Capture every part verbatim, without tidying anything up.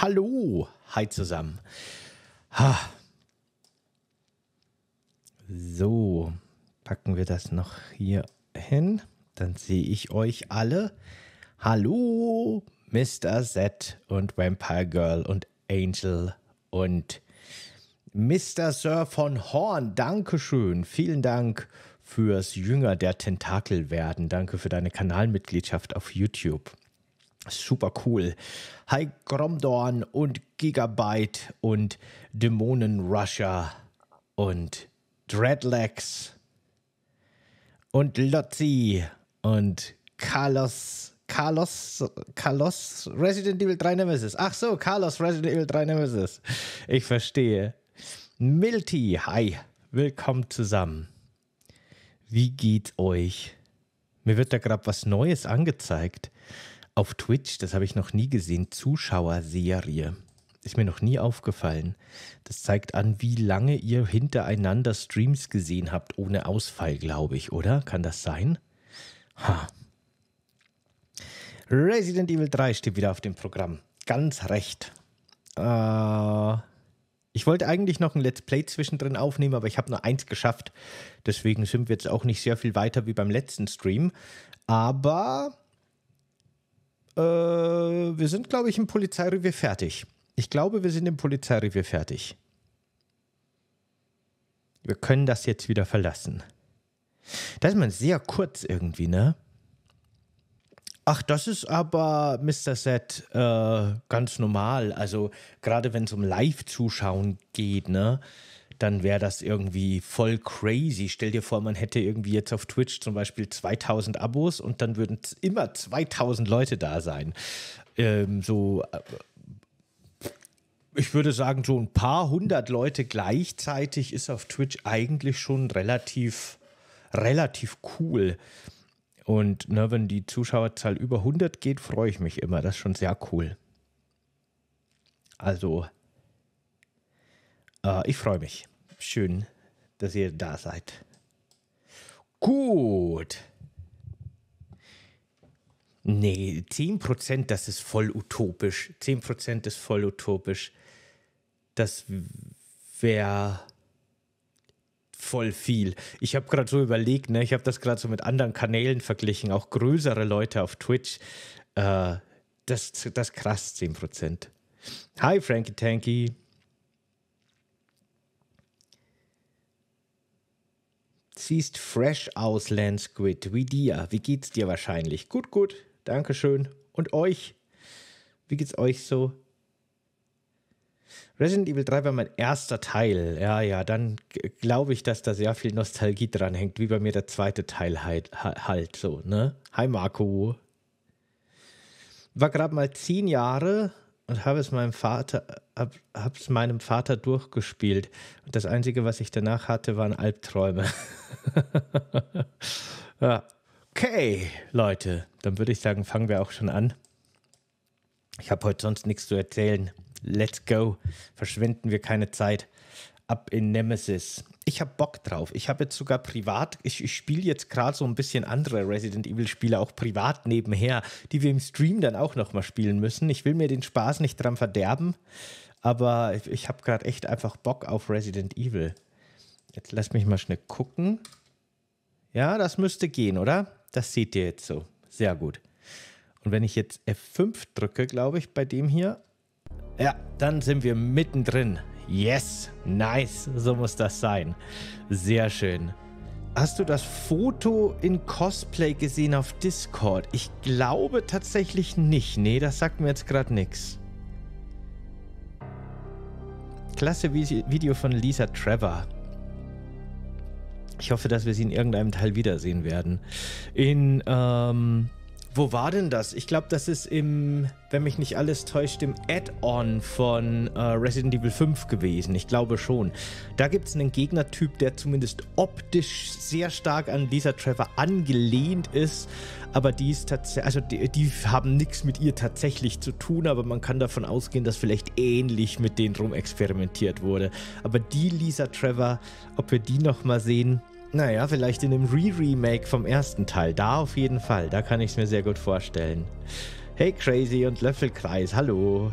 Hallo, hi zusammen. Ha. So, packen wir das noch hier hin. Dann sehe ich euch alle. Hallo, Mister Z und Vampire Girl und Angel und Mister Sir von Horn. Dankeschön, vielen Dank fürs Jünger der Tentakel werden. Danke für deine Kanalmitgliedschaft auf YouTube. Super cool. Hi Gromdorn und Gigabyte und Dämonen-Rusher und Dreadlegs und Lotzi und Carlos, Carlos, Carlos Resident Evil drei Nemesis. Ach so, Carlos Resident Evil drei Nemesis. Ich verstehe. Milty, hi. Willkommen zusammen. Wie geht's euch? Mir wird da gerade was Neues angezeigt. Auf Twitch, das habe ich noch nie gesehen, Zuschauerserie. Ist mir noch nie aufgefallen. Das zeigt an, wie lange ihr hintereinander Streams gesehen habt, ohne Ausfall, glaube ich, oder? Kann das sein? Ha. Resident Evil drei steht wieder auf dem Programm. Ganz recht. Äh, ich wollte eigentlich noch ein Let's Play zwischendrin aufnehmen, aber ich habe nur eins geschafft. Deswegen sind wir jetzt auch nicht sehr viel weiter wie beim letzten Stream. Aber wir sind, glaube ich, im Polizeirevier fertig. Ich glaube, wir sind im Polizeirevier fertig. Wir können das jetzt wieder verlassen. Da ist man sehr kurz irgendwie, ne? Ach, das ist aber, Mister Z, äh, ganz normal. Also, gerade wenn es um Live-Zuschauen geht, ne? Dann wäre das irgendwie voll crazy. Stell dir vor, man hätte irgendwie jetzt auf Twitch zum Beispiel zweitausend Abos und dann würden immer zweitausend Leute da sein. Ähm, so, ich würde sagen, so ein paar hundert Leute gleichzeitig ist auf Twitch eigentlich schon relativ, relativ cool. Und ne, wenn die Zuschauerzahl über hundert geht, freue ich mich immer. Das ist schon sehr cool. Also, Uh, ich freue mich. Schön, dass ihr da seid. Gut. Nee, zehn Prozent, das ist voll utopisch. zehn Prozent ist voll utopisch. Das wäre voll viel. Ich habe gerade so überlegt, ne? Ich habe das gerade so mit anderen Kanälen verglichen, auch größere Leute auf Twitch. Uh, das, das ist krass, zehn Prozent. Hi, Frankie Tanky. Siehst fresh aus, Landsquid. Wie dir? Wie geht's dir wahrscheinlich? Gut, gut. Dankeschön. Und euch? Wie geht's euch so? Resident Evil drei war mein erster Teil. Ja, ja, dann glaube ich, dass da sehr viel Nostalgie dran hängt, wie bei mir der zweite Teil halt, halt so, ne? Hi Marco. War gerade mal zehn Jahre und habe es meinem Vater, hab, hab's meinem Vater durchgespielt. Und das Einzige, was ich danach hatte, waren Albträume. Ja. Okay, Leute. Dann würde ich sagen, fangen wir auch schon an. Ich habe heute sonst nichts zu erzählen. Let's go. Verschwenden wir keine Zeit. Ab in Nemesis. Ich habe Bock drauf. Ich habe jetzt sogar privat, ich, ich spiele jetzt gerade so ein bisschen andere Resident Evil-Spiele auch privat nebenher, die wir im Stream dann auch nochmal spielen müssen. Ich will mir den Spaß nicht dran verderben, aber ich, ich habe gerade echt einfach Bock auf Resident Evil. Jetzt lasst mich mal schnell gucken. Ja, das müsste gehen, oder? Das seht ihr jetzt so. Sehr gut. Und wenn ich jetzt F fünf drücke, glaube ich, bei dem hier, ja, dann sind wir mittendrin. Yes, nice, so muss das sein. Sehr schön. Hast du das Foto in Cosplay gesehen auf Discord? Ich glaube tatsächlich nicht. Nee, das sagt mir jetzt gerade nichts. Klasse Video von Lisa Trevor. Ich hoffe, dass wir sie in irgendeinem Teil wiedersehen werden. In, ähm... wo war denn das? Ich glaube, das ist im, wenn mich nicht alles täuscht, im Add-on von äh, Resident Evil fünf gewesen. Ich glaube schon. Da gibt es einen Gegnertyp, der zumindest optisch sehr stark an Lisa Trevor angelehnt ist. Aber die ist tatsächlich, also die, die haben nichts mit ihr tatsächlich zu tun, aber man kann davon ausgehen, dass vielleicht ähnlich mit denen rum experimentiert wurde. Aber die Lisa Trevor, ob wir die nochmal sehen. Naja, vielleicht in einem Re-Remake vom ersten Teil. Da auf jeden Fall. Da kann ich es mir sehr gut vorstellen. Hey Crazy und Löffelkreis, hallo.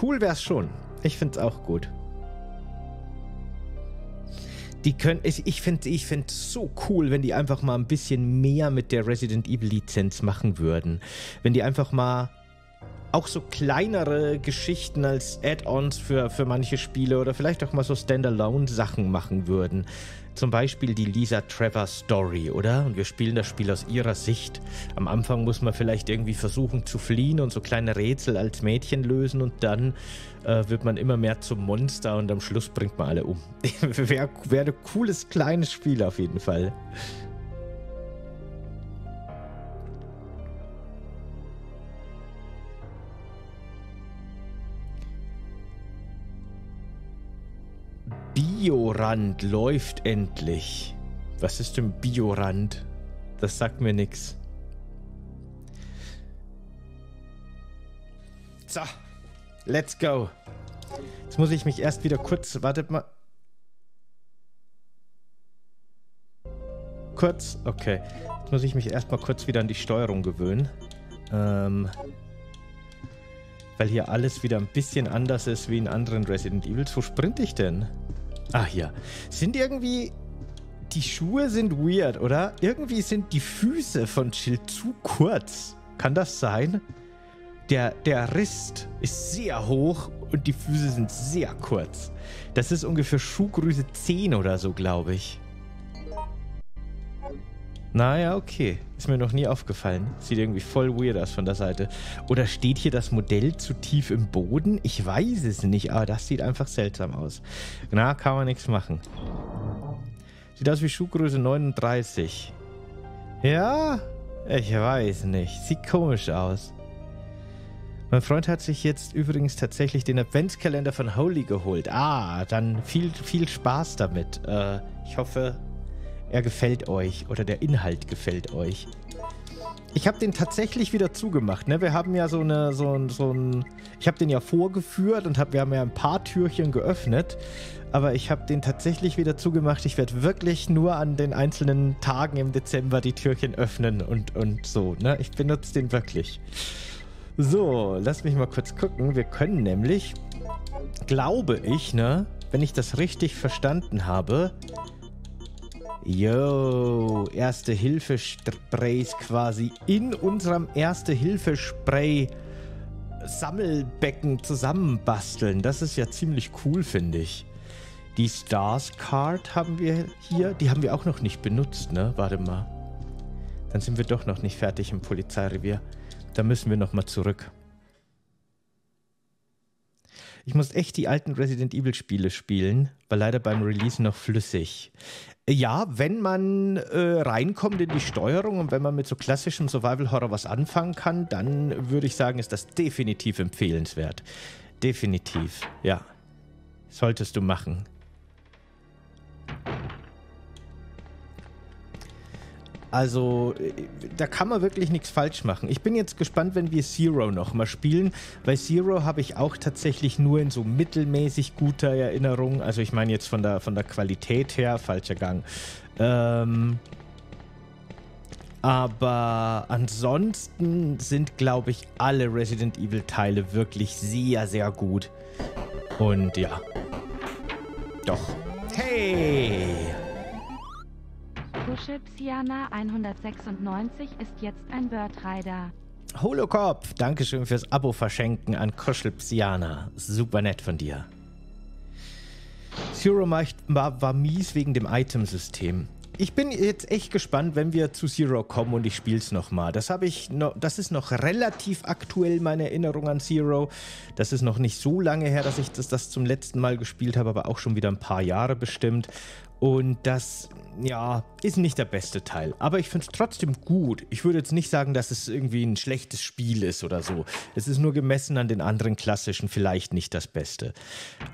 Cool wär's schon. Ich find's auch gut. Die können, ich, ich finde ich find so cool, wenn die einfach mal ein bisschen mehr mit der Resident Evil Lizenz machen würden. Wenn die einfach mal auch so kleinere Geschichten als Add-ons für, für manche Spiele oder vielleicht auch mal so Standalone-Sachen machen würden. Zum Beispiel die Lisa Trevor Story, oder? Und wir spielen das Spiel aus ihrer Sicht. Am Anfang muss man vielleicht irgendwie versuchen zu fliehen und so kleine Rätsel als Mädchen lösen und dann äh, wird man immer mehr zum Monster und am Schluss bringt man alle um. Wäre wär ein cooles kleines Spiel auf jeden Fall. Biorand läuft endlich. Was ist denn Biorand? Das sagt mir nichts. So, let's go. Jetzt muss ich mich erst wieder kurz, wartet mal. Kurz, okay. Jetzt muss ich mich erstmal kurz wieder an die Steuerung gewöhnen. Ähm, weil hier alles wieder ein bisschen anders ist wie in anderen Resident Evils. Wo sprinte ich denn? Ah, hier. Sind irgendwie... Die Schuhe sind weird, oder? Irgendwie sind die Füße von Jill zu kurz. Kann das sein? Der, der Rist ist sehr hoch und die Füße sind sehr kurz. Das ist ungefähr Schuhgröße zehn oder so, glaube ich. Naja, okay. Ist mir noch nie aufgefallen. Sieht irgendwie voll weird aus von der Seite. Oder steht hier das Modell zu tief im Boden? Ich weiß es nicht, aber das sieht einfach seltsam aus. Na, kann man nichts machen. Sieht aus wie Schuhgröße neununddreißig. Ja, ich weiß nicht. Sieht komisch aus. Mein Freund hat sich jetzt übrigens tatsächlich den Adventskalender von Holy geholt. Ah, dann viel, viel Spaß damit. Äh, ich hoffe... Er gefällt euch oder der Inhalt gefällt euch. Ich habe den tatsächlich wieder zugemacht, ne? Wir haben ja so eine, so ein, so ein... Ich habe den ja vorgeführt und hab, wir haben ja ein paar Türchen geöffnet. Aber ich habe den tatsächlich wieder zugemacht. Ich werde wirklich nur an den einzelnen Tagen im Dezember die Türchen öffnen und, und so, ne? Ich benutze den wirklich. So, lass mich mal kurz gucken. Wir können nämlich, glaube ich, ne? Wenn ich das richtig verstanden habe... Yo, Erste-Hilfe-Sprays quasi in unserem Erste-Hilfe-Spray-Sammelbecken zusammenbasteln. Das ist ja ziemlich cool, finde ich. Die STARS-Card haben wir hier. Die haben wir auch noch nicht benutzt, ne? Warte mal. Dann sind wir doch noch nicht fertig im Polizeirevier. Da müssen wir nochmal zurück. Ich muss echt die alten Resident Evil-Spiele spielen. War leider beim Release noch flüssig. Ja, wenn man äh, reinkommt in die Steuerung und wenn man mit so klassischem Survival-Horror was anfangen kann, dann würde ich sagen, ist das definitiv empfehlenswert. Definitiv, ja. Solltest du machen. Also, da kann man wirklich nichts falsch machen. Ich bin jetzt gespannt, wenn wir Zero nochmal spielen, weil Zero habe ich auch tatsächlich nur in so mittelmäßig guter Erinnerung. Also ich meine jetzt von der, von der Qualität her, falscher Gang. Ähm, aber ansonsten sind, glaube ich, alle Resident Evil Teile wirklich sehr, sehr gut. Und ja. Doch. Hey! Siana hundertsechsundneunzig ist jetzt ein Birdrider. Holokopf, dankeschön fürs Abo verschenken an Kuschelpsiana. Super nett von dir. Zero war, war mies wegen dem Itemsystem. Ich bin jetzt echt gespannt, wenn wir zu Zero kommen und ich spiele es nochmal. Das habe ich noch, das ist noch relativ aktuell, meine Erinnerung an Zero. Das ist noch nicht so lange her, dass ich das, das zum letzten Mal gespielt habe, aber auch schon wieder ein paar Jahre bestimmt. Und das, ja, ist nicht der beste Teil. Aber ich finde es trotzdem gut. Ich würde jetzt nicht sagen, dass es irgendwie ein schlechtes Spiel ist oder so. Es ist nur gemessen an den anderen klassischen vielleicht nicht das Beste.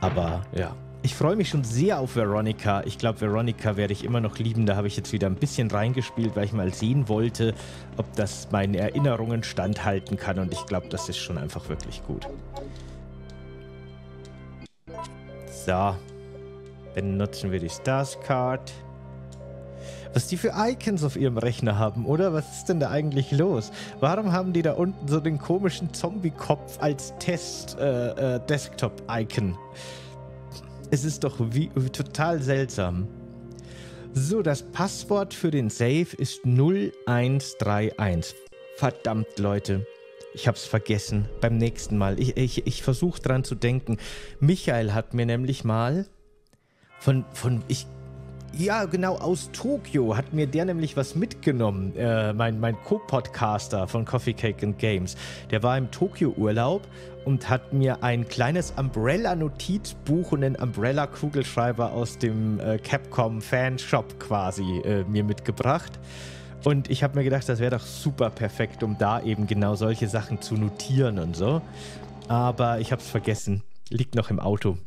Aber, ja. Ich freue mich schon sehr auf Veronica. Ich glaube, Veronica werde ich immer noch lieben. Da habe ich jetzt wieder ein bisschen reingespielt, weil ich mal sehen wollte, ob das meinen Erinnerungen standhalten kann. Und ich glaube, das ist schon einfach wirklich gut. So. Benutzen wir die Stars Card. Was die für Icons auf ihrem Rechner haben, oder? Was ist denn da eigentlich los? Warum haben die da unten so den komischen Zombie-Kopf als Test-Desktop-Icon? Äh, äh, es ist doch wie, total seltsam. So, das Passwort für den Safe ist null eins drei eins. Verdammt, Leute. Ich hab's vergessen. Beim nächsten Mal. Ich, ich, ich versuche dran zu denken. Michael hat mir nämlich mal von, von, ich, ja genau, aus Tokio hat mir der nämlich was mitgenommen. Äh, mein mein Co-Podcaster von Coffee Cake and Games. Der war im Tokio-Urlaub und hat mir ein kleines Umbrella-Notizbuch und einen Umbrella-Kugelschreiber aus dem äh, Capcom-Fanshop quasi äh, mir mitgebracht. Und ich habe mir gedacht, das wäre doch super perfekt, um da eben genau solche Sachen zu notieren und so. Aber ich habe es vergessen. Liegt noch im Auto.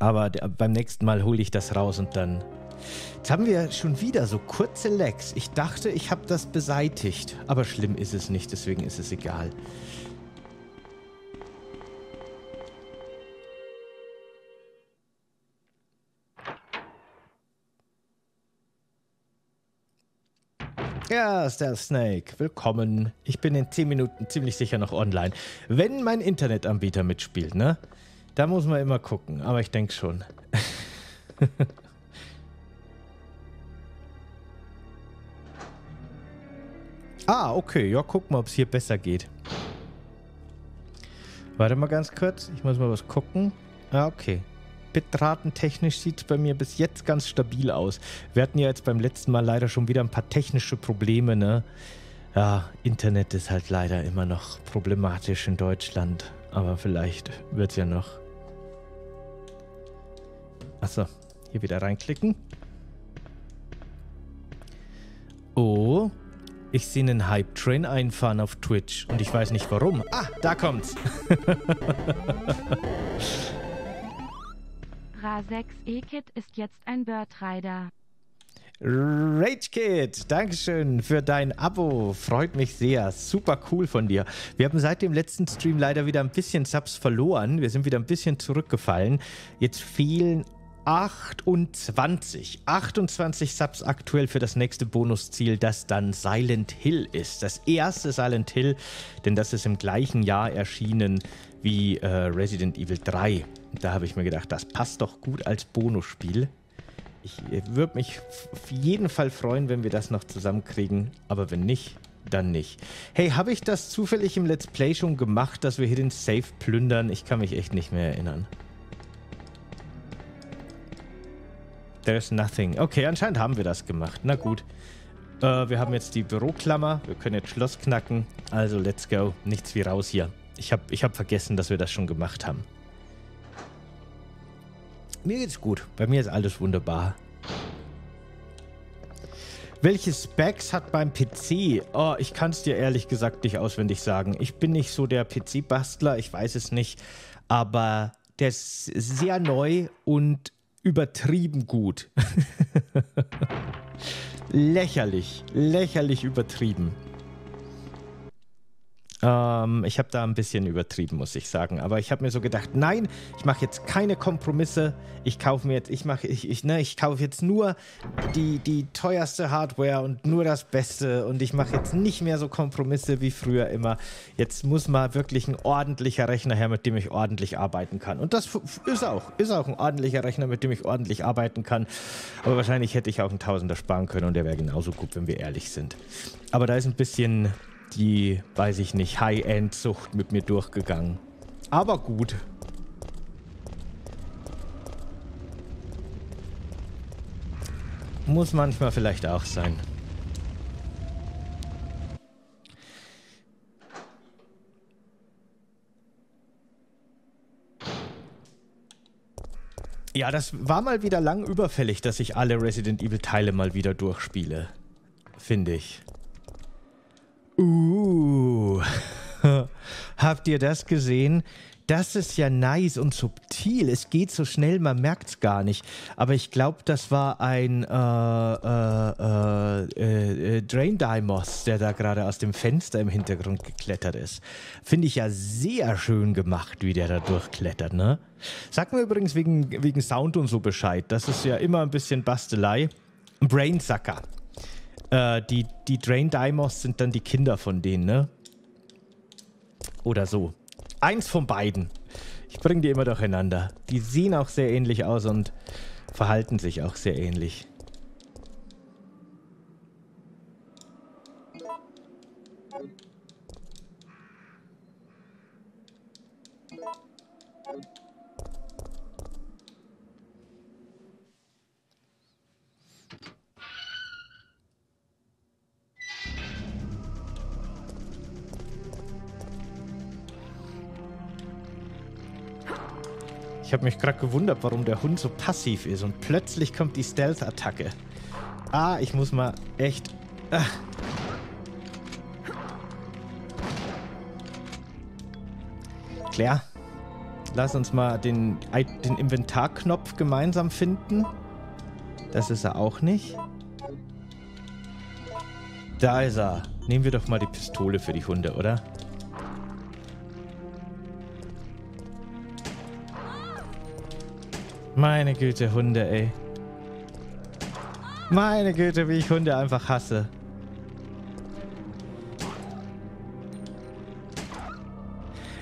Aber der, beim nächsten Mal hole ich das raus und dann... Jetzt haben wir schon wieder so kurze Lags. Ich dachte, ich habe das beseitigt. Aber schlimm ist es nicht, deswegen ist es egal. Ja, Stealth Snake, willkommen. Ich bin in zehn Minuten ziemlich sicher noch online. Wenn mein Internetanbieter mitspielt, ne? Da muss man immer gucken, aber ich denke schon. Ah, okay. Ja, guck mal, ob es hier besser geht. Warte mal ganz kurz. Ich muss mal was gucken. Ah, okay. Bitratentechnisch sieht es bei mir bis jetzt ganz stabil aus. Wir hatten ja jetzt beim letzten Mal leider schon wieder ein paar technische Probleme, ne? Ja, Internet ist halt leider immer noch problematisch in Deutschland. Aber vielleicht wird es ja noch. Achso, hier wieder reinklicken. Oh, ich sehe einen Hype-Train einfahren auf Twitch. Und ich weiß nicht warum. Ah, da kommt's. Rasex-E-Kid ist jetzt ein Birdrider. RageKid, dankeschön für dein Abo. Freut mich sehr. Super cool von dir. Wir haben seit dem letzten Stream leider wieder ein bisschen Subs verloren. Wir sind wieder ein bisschen zurückgefallen. Jetzt fehlen achtundzwanzig. achtundzwanzig Subs aktuell für das nächste Bonusziel, das dann Silent Hill ist. Das erste Silent Hill, denn das ist im gleichen Jahr erschienen wie äh, Resident Evil drei. Da habe ich mir gedacht, das passt doch gut als Bonusspiel. Ich würde mich auf jeden Fall freuen, wenn wir das noch zusammenkriegen, aber wenn nicht, dann nicht. Hey, habe ich das zufällig im Let's Play schon gemacht, dass wir hier den Safe plündern? Ich kann mich echt nicht mehr erinnern. There's nothing. Okay, anscheinend haben wir das gemacht. Na gut. Äh, wir haben jetzt die Büroklammer. Wir können jetzt Schloss knacken. Also, let's go. Nichts wie raus hier. Ich habe ich hab vergessen, dass wir das schon gemacht haben. Mir geht's gut. Bei mir ist alles wunderbar. Welche Specs hat mein P C? Oh, ich kann es dir ehrlich gesagt nicht auswendig sagen. Ich bin nicht so der P C-Bastler. Ich weiß es nicht. Aber der ist sehr neu und übertrieben gut. Lächerlich. Lächerlich übertrieben. Ähm, ich habe da ein bisschen übertrieben, muss ich sagen. Aber ich habe mir so gedacht, nein, ich mache jetzt keine Kompromisse. Ich kaufe mir jetzt, ich mache, ich, ich, ne, ich kaufe jetzt nur die, die teuerste Hardware und nur das Beste. Und ich mache jetzt nicht mehr so Kompromisse wie früher immer. Jetzt muss mal wirklich ein ordentlicher Rechner her, mit dem ich ordentlich arbeiten kann. Und das ist auch, ist auch ein ordentlicher Rechner, mit dem ich ordentlich arbeiten kann. Aber wahrscheinlich hätte ich auch einen Tausender sparen können und der wäre genauso gut, wenn wir ehrlich sind. Aber da ist ein bisschen... die, weiß ich nicht, High-End-Sucht mit mir durchgegangen. Aber gut. Muss manchmal vielleicht auch sein. Ja, das war mal wieder lang überfällig, dass ich alle Resident Evil-Teile mal wieder durchspiele. Finde ich. Uh, habt ihr das gesehen? Das ist ja nice und subtil. Es geht so schnell, man merkt es gar nicht. Aber ich glaube, das war ein äh, äh, äh, äh, Drain Deimos, der da gerade aus dem Fenster im Hintergrund geklettert ist. Finde ich ja sehr schön gemacht, wie der da durchklettert, ne? Sag mir übrigens wegen, wegen Sound und so Bescheid. Das ist ja immer ein bisschen Bastelei. Brainsucker. Äh, die, die Drain Deimos sind dann die Kinder von denen, ne? Oder so. Eins von beiden. Ich bringe die immer durcheinander. Die sehen auch sehr ähnlich aus und verhalten sich auch sehr ähnlich. Ich habe mich gerade gewundert, warum der Hund so passiv ist und plötzlich kommt die Stealth-Attacke. Ah, ich muss mal echt... Ah. Claire, lass uns mal den, den Inventarknopf gemeinsam finden. Das ist er auch nicht. Da ist er. Nehmen wir doch mal die Pistole für die Hunde, oder? Meine Güte, Hunde, ey. Meine Güte, wie ich Hunde einfach hasse.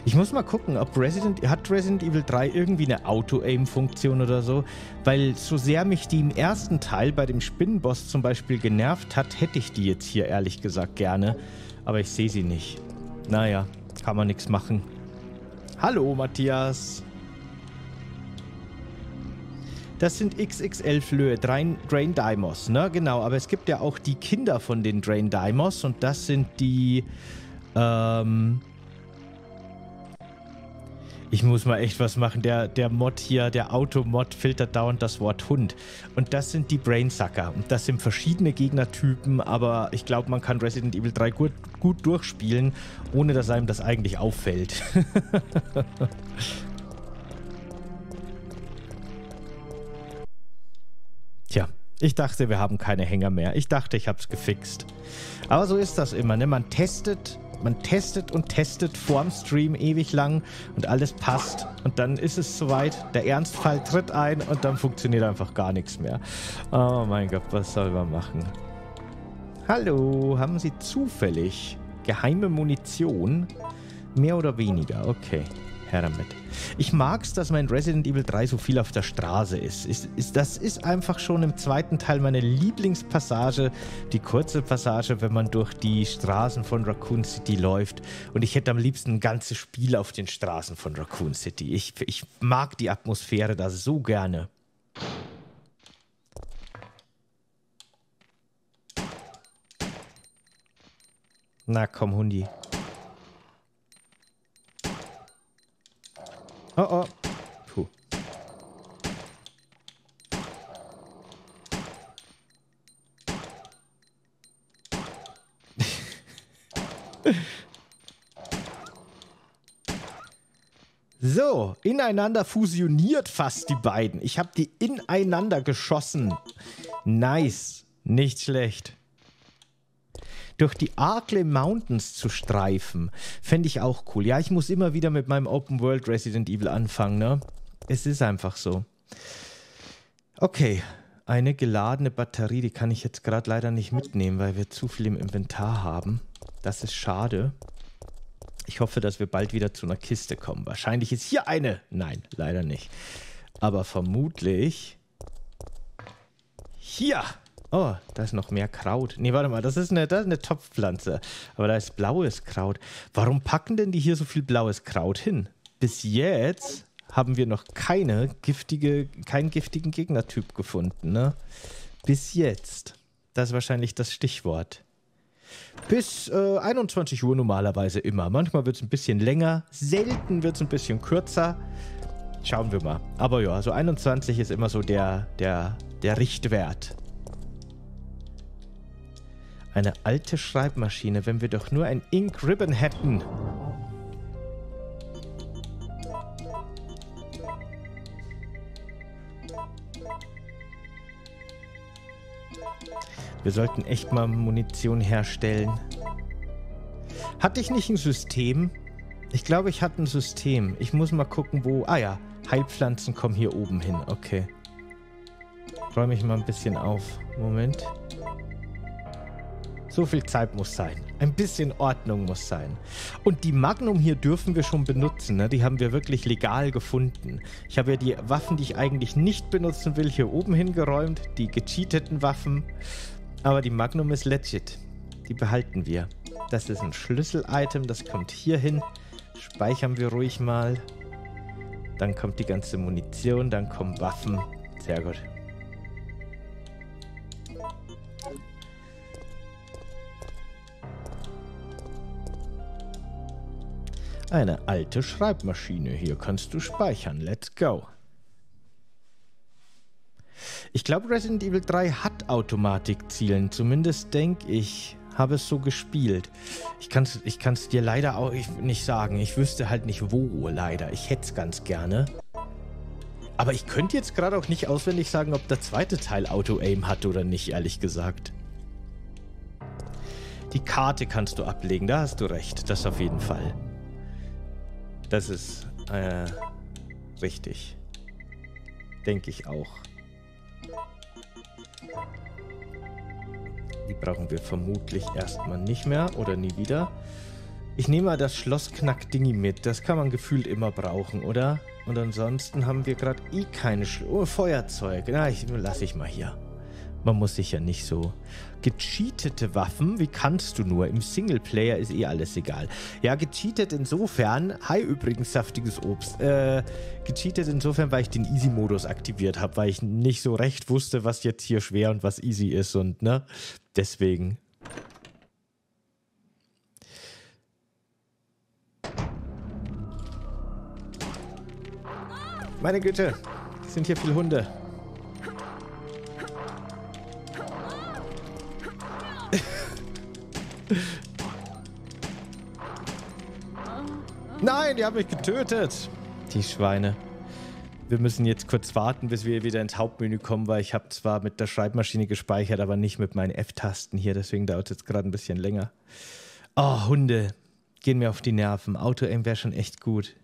Ich muss mal gucken, ob Resident... Hat Resident Evil drei irgendwie eine Auto-Aim-Funktion oder so? Weil so sehr mich die im ersten Teil bei dem Spinnenboss zum Beispiel genervt hat, hätte ich die jetzt hier ehrlich gesagt gerne. Aber ich sehe sie nicht. Naja, kann man nichts machen. Hallo, Matthias. Das sind X X L-Flöhe, Drain, Drain Deimos, ne? Genau, aber es gibt ja auch die Kinder von den Drain Deimos und das sind die, ähm... Ich muss mal echt was machen, der, der Mod hier, der Automod filtert dauernd das Wort Hund. Und das sind die Brainsucker und das sind verschiedene Gegnertypen, aber ich glaube, man kann Resident Evil drei gut, gut durchspielen, ohne dass einem das eigentlich auffällt. Tja, ich dachte, wir haben keine Hänger mehr. Ich dachte, ich hab's gefixt. Aber so ist das immer, ne? Man testet, man testet und testet vorm Stream ewig lang und alles passt. Und dann ist es soweit, der Ernstfall tritt ein und dann funktioniert einfach gar nichts mehr. Oh mein Gott, was soll man machen? Hallo, haben Sie zufällig geheime Munition? Mehr oder weniger, okay. Her damit. Ich mag's, dass mein Resident Evil drei so viel auf der Straße ist. Ist, ist. Das ist einfach schon im zweiten Teil meine Lieblingspassage, die kurze Passage, wenn man durch die Straßen von Raccoon City läuft. Und ich hätte am liebsten ein ganzes Spiel auf den Straßen von Raccoon City. Ich, ich mag die Atmosphäre da so gerne. Na komm, Hundi. Oh, oh. Puh. So, ineinander fusioniert fast die beiden. Ich habe die ineinander geschossen. Nice. Nicht schlecht. Durch die Arklay Mountains zu streifen, fände ich auch cool. Ja, ich muss immer wieder mit meinem Open-World Resident Evil anfangen, ne? Es ist einfach so. Okay, eine geladene Batterie, die kann ich jetzt gerade leider nicht mitnehmen, weil wir zu viel im Inventar haben. Das ist schade. Ich hoffe, dass wir bald wieder zu einer Kiste kommen. Wahrscheinlich ist hier eine. Nein, leider nicht. Aber vermutlich... Hier! Oh, da ist noch mehr Kraut. Nee, warte mal, das ist eine, das ist eine Topfpflanze. Aber da ist blaues Kraut. Warum packen denn die hier so viel blaues Kraut hin? Bis jetzt haben wir noch keine giftige, keinen giftigen Gegnertyp gefunden, ne? Bis jetzt. Das ist wahrscheinlich das Stichwort. Bis äh, einundzwanzig Uhr normalerweise immer. Manchmal wird es ein bisschen länger, selten wird es ein bisschen kürzer. Schauen wir mal. Aber ja, so einundzwanzig ist immer so der, der, der Richtwert. Eine alte Schreibmaschine, wenn wir doch nur ein Ink Ribbon hätten. Wir sollten echt mal Munition herstellen. Hatte ich nicht ein System? Ich glaube, ich hatte ein System. Ich muss mal gucken, wo... Ah ja, Heilpflanzen kommen hier oben hin. Okay. räume ich mal ein bisschen auf. Moment. So viel Zeit muss sein. Ein bisschen Ordnung muss sein. Und die Magnum hier dürfen wir schon benutzen. Ne? Die haben wir wirklich legal gefunden. Ich habe ja die Waffen, die ich eigentlich nicht benutzen will, hier oben hingeräumt. Die gecheateten Waffen. Aber die Magnum ist legit. Die behalten wir. Das ist ein Schlüssel-Item. Das kommt hier hin. Speichern wir ruhig mal. Dann kommt die ganze Munition. Dann kommen Waffen. Sehr gut. Eine alte Schreibmaschine. Hier kannst du speichern. Let's go. Ich glaube, Resident Evil drei hat Automatikzielen. Zumindest denke ich, habe es so gespielt. Ich kann es ich kann's dir leider auch nicht sagen. Ich wüsste halt nicht wo, leider. Ich hätte es ganz gerne. Aber ich könnte jetzt gerade auch nicht auswendig sagen, ob der zweite Teil Auto-Aim hat oder nicht, ehrlich gesagt. Die Karte kannst du ablegen. Da hast du recht. Das auf jeden Fall. Das ist äh, richtig. Denke ich auch. Die brauchen wir vermutlich erstmal nicht mehr oder nie wieder. Ich nehme mal das Schloss-Knack-Dingi mit. Das kann man gefühlt immer brauchen, oder? Und ansonsten haben wir gerade eh keine Sch oh, Feuerzeug. Na, ich lasse ich mal hier. Man muss sich ja nicht so... Gecheatete Waffen? Wie kannst du nur? Im Singleplayer ist eh alles egal. Ja, gecheatet insofern... Hi übrigens, saftiges Obst. Äh, gecheatet insofern, weil ich den Easy-Modus aktiviert habe, weil ich nicht so recht wusste, was jetzt hier schwer und was easy ist und, ne? Deswegen. Meine Güte, es sind hier viele Hunde. Nein, die haben mich getötet. Die Schweine. Wir müssen jetzt kurz warten, bis wir wieder ins Hauptmenü kommen, weil ich habe zwar mit der Schreibmaschine gespeichert, aber nicht mit meinen F-Tasten hier. Deswegen dauert es jetzt gerade ein bisschen länger. Oh, Hunde. Gehen mir auf die Nerven. Auto-Aim wäre schon echt gut.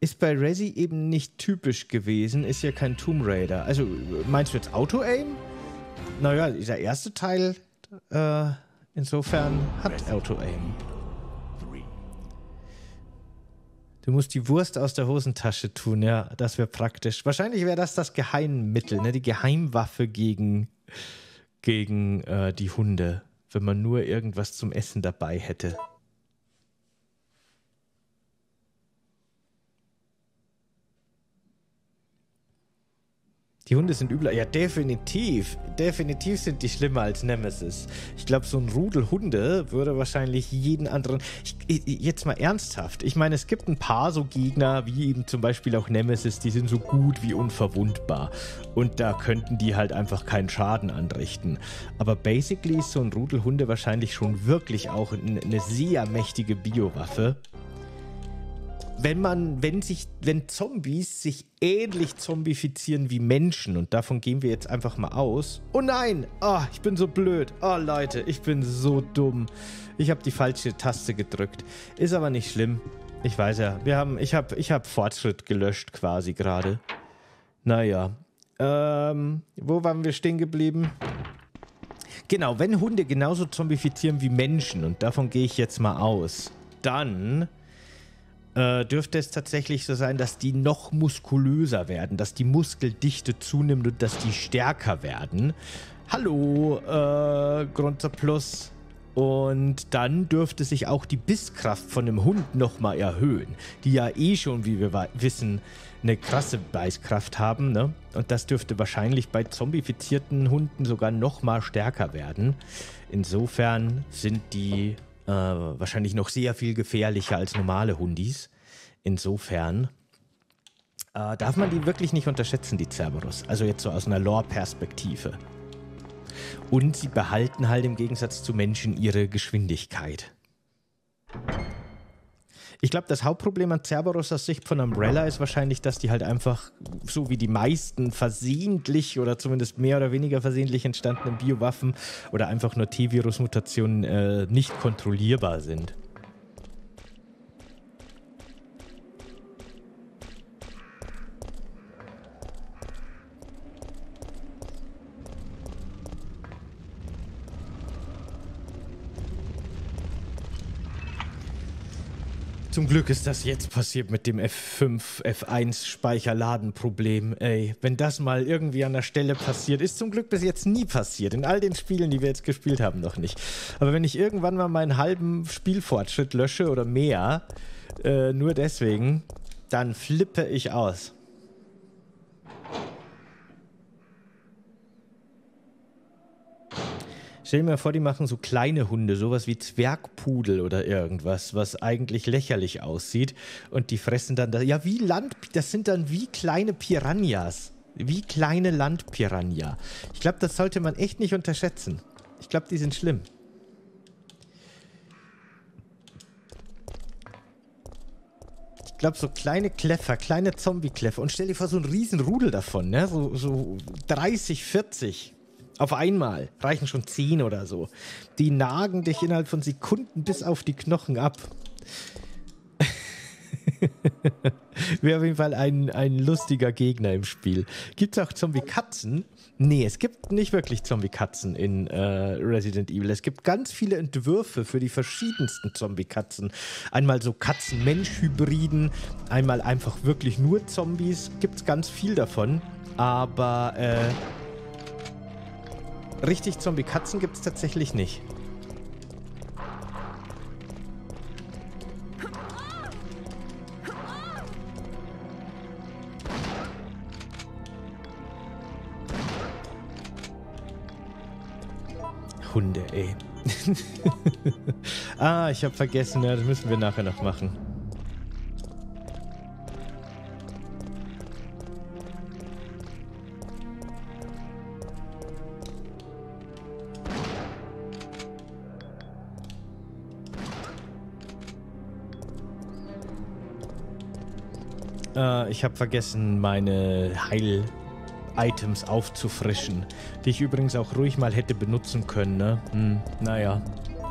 Ist bei Resi eben nicht typisch gewesen. Ist ja kein Tomb Raider. Also, meinst du jetzt Auto-Aim? Naja, dieser erste Teil... Äh, insofern hat Auto-Aim. Du musst die Wurst aus der Hosentasche tun, ja, das wäre praktisch. Wahrscheinlich wäre das das Geheimmittel, ne? Die Geheimwaffe gegen, gegen äh, die Hunde, wenn man nur irgendwas zum Essen dabei hätte. Die Hunde sind übler. Ja, definitiv. Definitiv sind die schlimmer als Nemesis. Ich glaube, so ein Rudel Hunde würde wahrscheinlich jeden anderen... Ich, ich, jetzt mal ernsthaft. Ich meine, es gibt ein paar so Gegner, wie eben zum Beispiel auch Nemesis, die sind so gut wie unverwundbar. Und da könnten die halt einfach keinen Schaden anrichten. Aber basically ist so ein Rudel Hunde wahrscheinlich schon wirklich auch eine sehr mächtige Biowaffe. Wenn man, wenn sich, wenn Zombies sich ähnlich zombifizieren wie Menschen, und davon gehen wir jetzt einfach mal aus. Oh nein! Oh, ich bin so blöd. Oh Leute, ich bin so dumm. Ich habe die falsche Taste gedrückt. Ist aber nicht schlimm. Ich weiß ja, wir haben, ich habe, ich habe Fortschritt gelöscht quasi gerade. Naja. Ähm, wo waren wir stehen geblieben? Genau, wenn Hunde genauso zombifizieren wie Menschen, und davon gehe ich jetzt mal aus, dann... Äh, dürfte es tatsächlich so sein, dass die noch muskulöser werden, dass die Muskeldichte zunimmt und dass die stärker werden. Hallo, äh, Grunzer Plus. Und dann dürfte sich auch die Bisskraft von dem Hund nochmal erhöhen, die ja eh schon, wie wir wissen, eine krasse Beißkraft haben, ne? Und das dürfte wahrscheinlich bei zombifizierten Hunden sogar nochmal stärker werden. Insofern sind die... Äh, wahrscheinlich noch sehr viel gefährlicher als normale Hundis. Insofern äh, darf man die wirklich nicht unterschätzen, die Cerberus. Also jetzt so aus einer Lore-Perspektive. Und sie behalten halt im Gegensatz zu Menschen ihre Geschwindigkeit. Ich glaube, das Hauptproblem an Cerberus aus Sicht von Umbrella ist wahrscheinlich, dass die halt einfach, so wie die meisten versehentlich oder zumindest mehr oder weniger versehentlich entstandenen Biowaffen oder einfach nur T-Virus-Mutationen äh, nicht kontrollierbar sind. Zum Glück ist das jetzt passiert mit dem F fünf, F eins Speicherladenproblem, ey. Wenn das mal irgendwie an der Stelle passiert, ist zum Glück bis jetzt nie passiert. In all den Spielen, die wir jetzt gespielt haben, noch nicht. Aber wenn ich irgendwann mal meinen halben Spielfortschritt lösche oder mehr, äh, nur deswegen, dann flippe ich aus. Stell dir mal vor, die machen so kleine Hunde, sowas wie Zwergpudel oder irgendwas, was eigentlich lächerlich aussieht. Und die fressen dann, das, ja wie Land, das sind dann wie kleine Piranhas. Wie kleine Landpiranha. Ich glaube, das sollte man echt nicht unterschätzen. Ich glaube, die sind schlimm. Ich glaube, so kleine Kläffer, kleine Zombie-Kläffer. Und stell dir vor, so ein Riesenrudel davon, ne? So, so dreißig, vierzig. Auf einmal. Reichen schon zehn oder so. Die nagen dich innerhalb von Sekunden bis auf die Knochen ab. Wäre auf jeden Fall ein, ein lustiger Gegner im Spiel. Gibt es auch Zombie-Katzen? Nee, es gibt nicht wirklich Zombie-Katzen in äh, Resident Evil. Es gibt ganz viele Entwürfe für die verschiedensten Zombie-Katzen. Einmal so Katzen-Mensch-Hybriden, einmal einfach wirklich nur Zombies. Gibt es ganz viel davon. Aber, äh... richtig Zombie-Katzen gibt es tatsächlich nicht. Hunde, ey. Ah, ich habe vergessen, ja, das müssen wir nachher noch machen. Ich habe vergessen, meine Heil-Items aufzufrischen, die ich übrigens auch ruhig mal hätte benutzen können, ne? Hm, naja,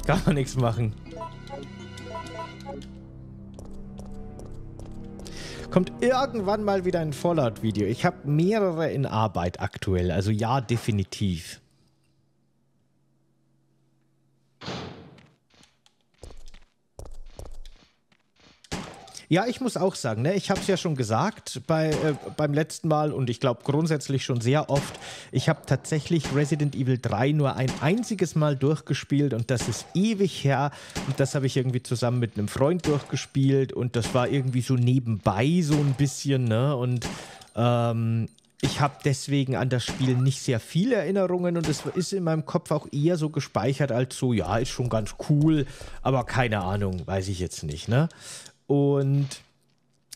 kann man nichts machen. Kommt irgendwann mal wieder ein Fallout-Video. Ich habe mehrere in Arbeit aktuell, also ja, definitiv. Ja, ich muss auch sagen, ne, ich habe es ja schon gesagt bei, äh, beim letzten Mal und ich glaube grundsätzlich schon sehr oft, ich habe tatsächlich Resident Evil drei nur ein einziges Mal durchgespielt und das ist ewig her und das habe ich irgendwie zusammen mit einem Freund durchgespielt und das war irgendwie so nebenbei so ein bisschen, ne, und ähm... ich habe deswegen an das Spiel nicht sehr viele Erinnerungen und es ist in meinem Kopf auch eher so gespeichert als so, ja, ist schon ganz cool, aber keine Ahnung, weiß ich jetzt nicht, ne? Und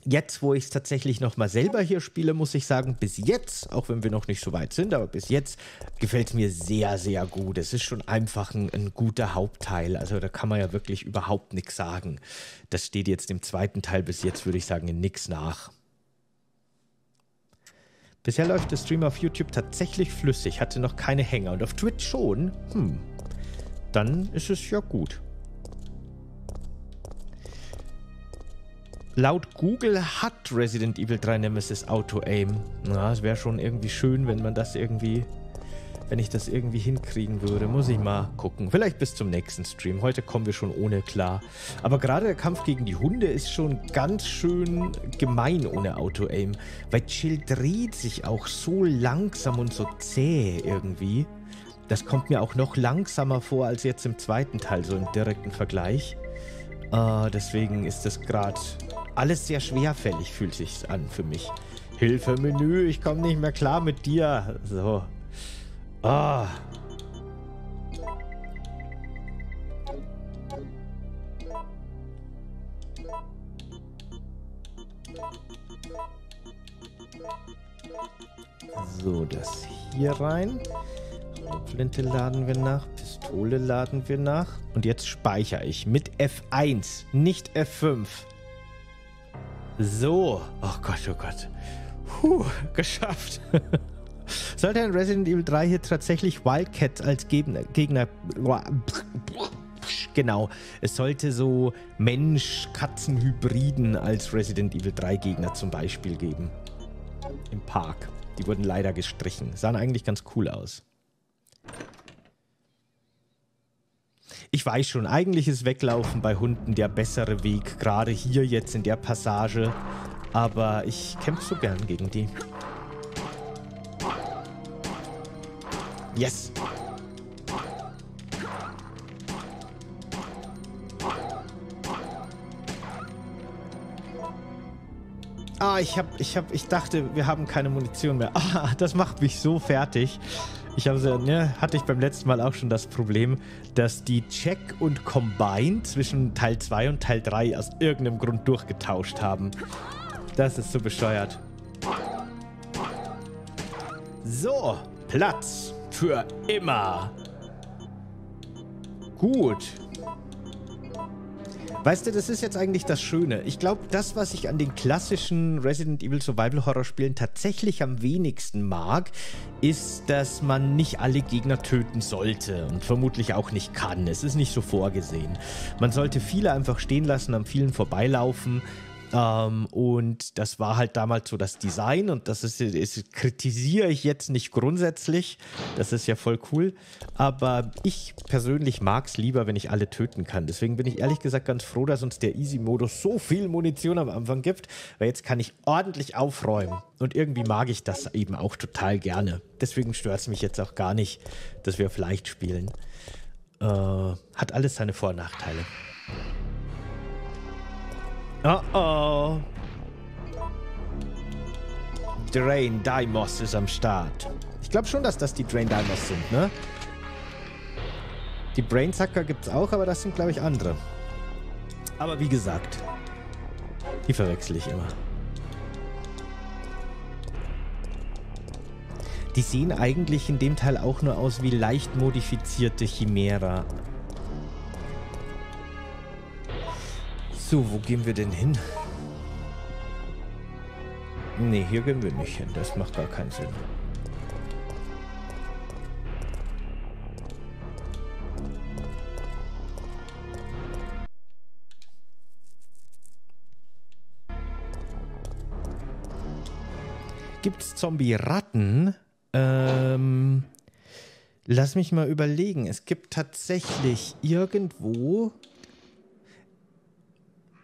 jetzt, wo ich es tatsächlich nochmal selber hier spiele, muss ich sagen, bis jetzt, auch wenn wir noch nicht so weit sind, aber bis jetzt gefällt es mir sehr, sehr gut. Es ist schon einfach ein, ein guter Hauptteil, also da kann man ja wirklich überhaupt nichts sagen. Das steht jetzt dem zweiten Teil bis jetzt, würde ich sagen, in nichts nach. Bisher läuft der Stream auf YouTube tatsächlich flüssig, hatte noch keine Hänger und auf Twitch schon. Hm, dann ist es ja gut. Laut Google hat Resident Evil drei Nemesis Auto-Aim. Na, es wäre schon irgendwie schön, wenn man das irgendwie, wenn ich das irgendwie hinkriegen würde. Muss ich mal gucken. Vielleicht bis zum nächsten Stream. Heute kommen wir schon ohne klar. Aber gerade der Kampf gegen die Hunde ist schon ganz schön gemein ohne Auto-Aim. Weil Jill dreht sich auch so langsam und so zäh irgendwie. Das kommt mir auch noch langsamer vor als jetzt im zweiten Teil, so im direkten Vergleich. Uh, deswegen ist das gerade alles sehr schwerfällig, fühlt sich's an für mich. Hilfe, Menü, ich komme nicht mehr klar mit dir. So. Ah. So, das hier rein. Flinte laden wir nach, Pistole laden wir nach. Und jetzt speichere ich mit F eins, nicht F fünf. So. Oh Gott, oh Gott. Puh, geschafft. Sollte in Resident Evil drei hier tatsächlich Wildcats als Gegner... Gegner genau. Es sollte so Mensch-Katzen-Hybriden als Resident Evil drei Gegner zum Beispiel geben. Im Park. Die wurden leider gestrichen. Sahen eigentlich ganz cool aus. Ich weiß schon, eigentlich ist Weglaufen bei Hunden der bessere Weg, gerade hier jetzt in der Passage. Aber ich kämpfe so gern gegen die. Yes! Ah, ich hab, ich hab, ich dachte, wir haben keine Munition mehr. Ah, das macht mich so fertig. Ich habe, so, ne, hatte ich beim letzten Mal auch schon das Problem, dass die Check und Combine zwischen Teil zwei und Teil drei aus irgendeinem Grund durchgetauscht haben. Das ist so bescheuert. So, Platz für immer. Gut. Weißt du, das ist jetzt eigentlich das Schöne. Ich glaube, das, was ich an den klassischen Resident Evil Survival Horror Spielen tatsächlich am wenigsten mag, ist, dass man nicht alle Gegner töten sollte und vermutlich auch nicht kann. Es ist nicht so vorgesehen. Man sollte viele einfach stehen lassen, an vielen vorbeilaufen. Ähm, und das war halt damals so das Design, und das ist, ist, kritisiere ich jetzt nicht grundsätzlich, das ist ja voll cool, aber ich persönlich mag es lieber, wenn ich alle töten kann. Deswegen bin ich ehrlich gesagt ganz froh, dass uns der Easy-Modus so viel Munition am Anfang gibt, weil jetzt kann ich ordentlich aufräumen, und irgendwie mag ich das eben auch total gerne. Deswegen stört es mich jetzt auch gar nicht, dass wir auf leicht spielen. Äh, hat alles seine Vor- und Nachteile. Oh oh. Drain Deimos ist am Start. Ich glaube schon, dass das die Drain Deimos sind, ne? Die Brainsucker gibt's auch, aber das sind, glaube ich, andere. Aber wie gesagt, die verwechsel ich immer. Die sehen eigentlich in dem Teil auch nur aus wie leicht modifizierte Chimera. So, wo gehen wir denn hin? Ne, hier gehen wir nicht hin. Das macht gar keinen Sinn. Gibt's Zombie-Ratten? Ähm, lass mich mal überlegen. Es gibt tatsächlich irgendwo...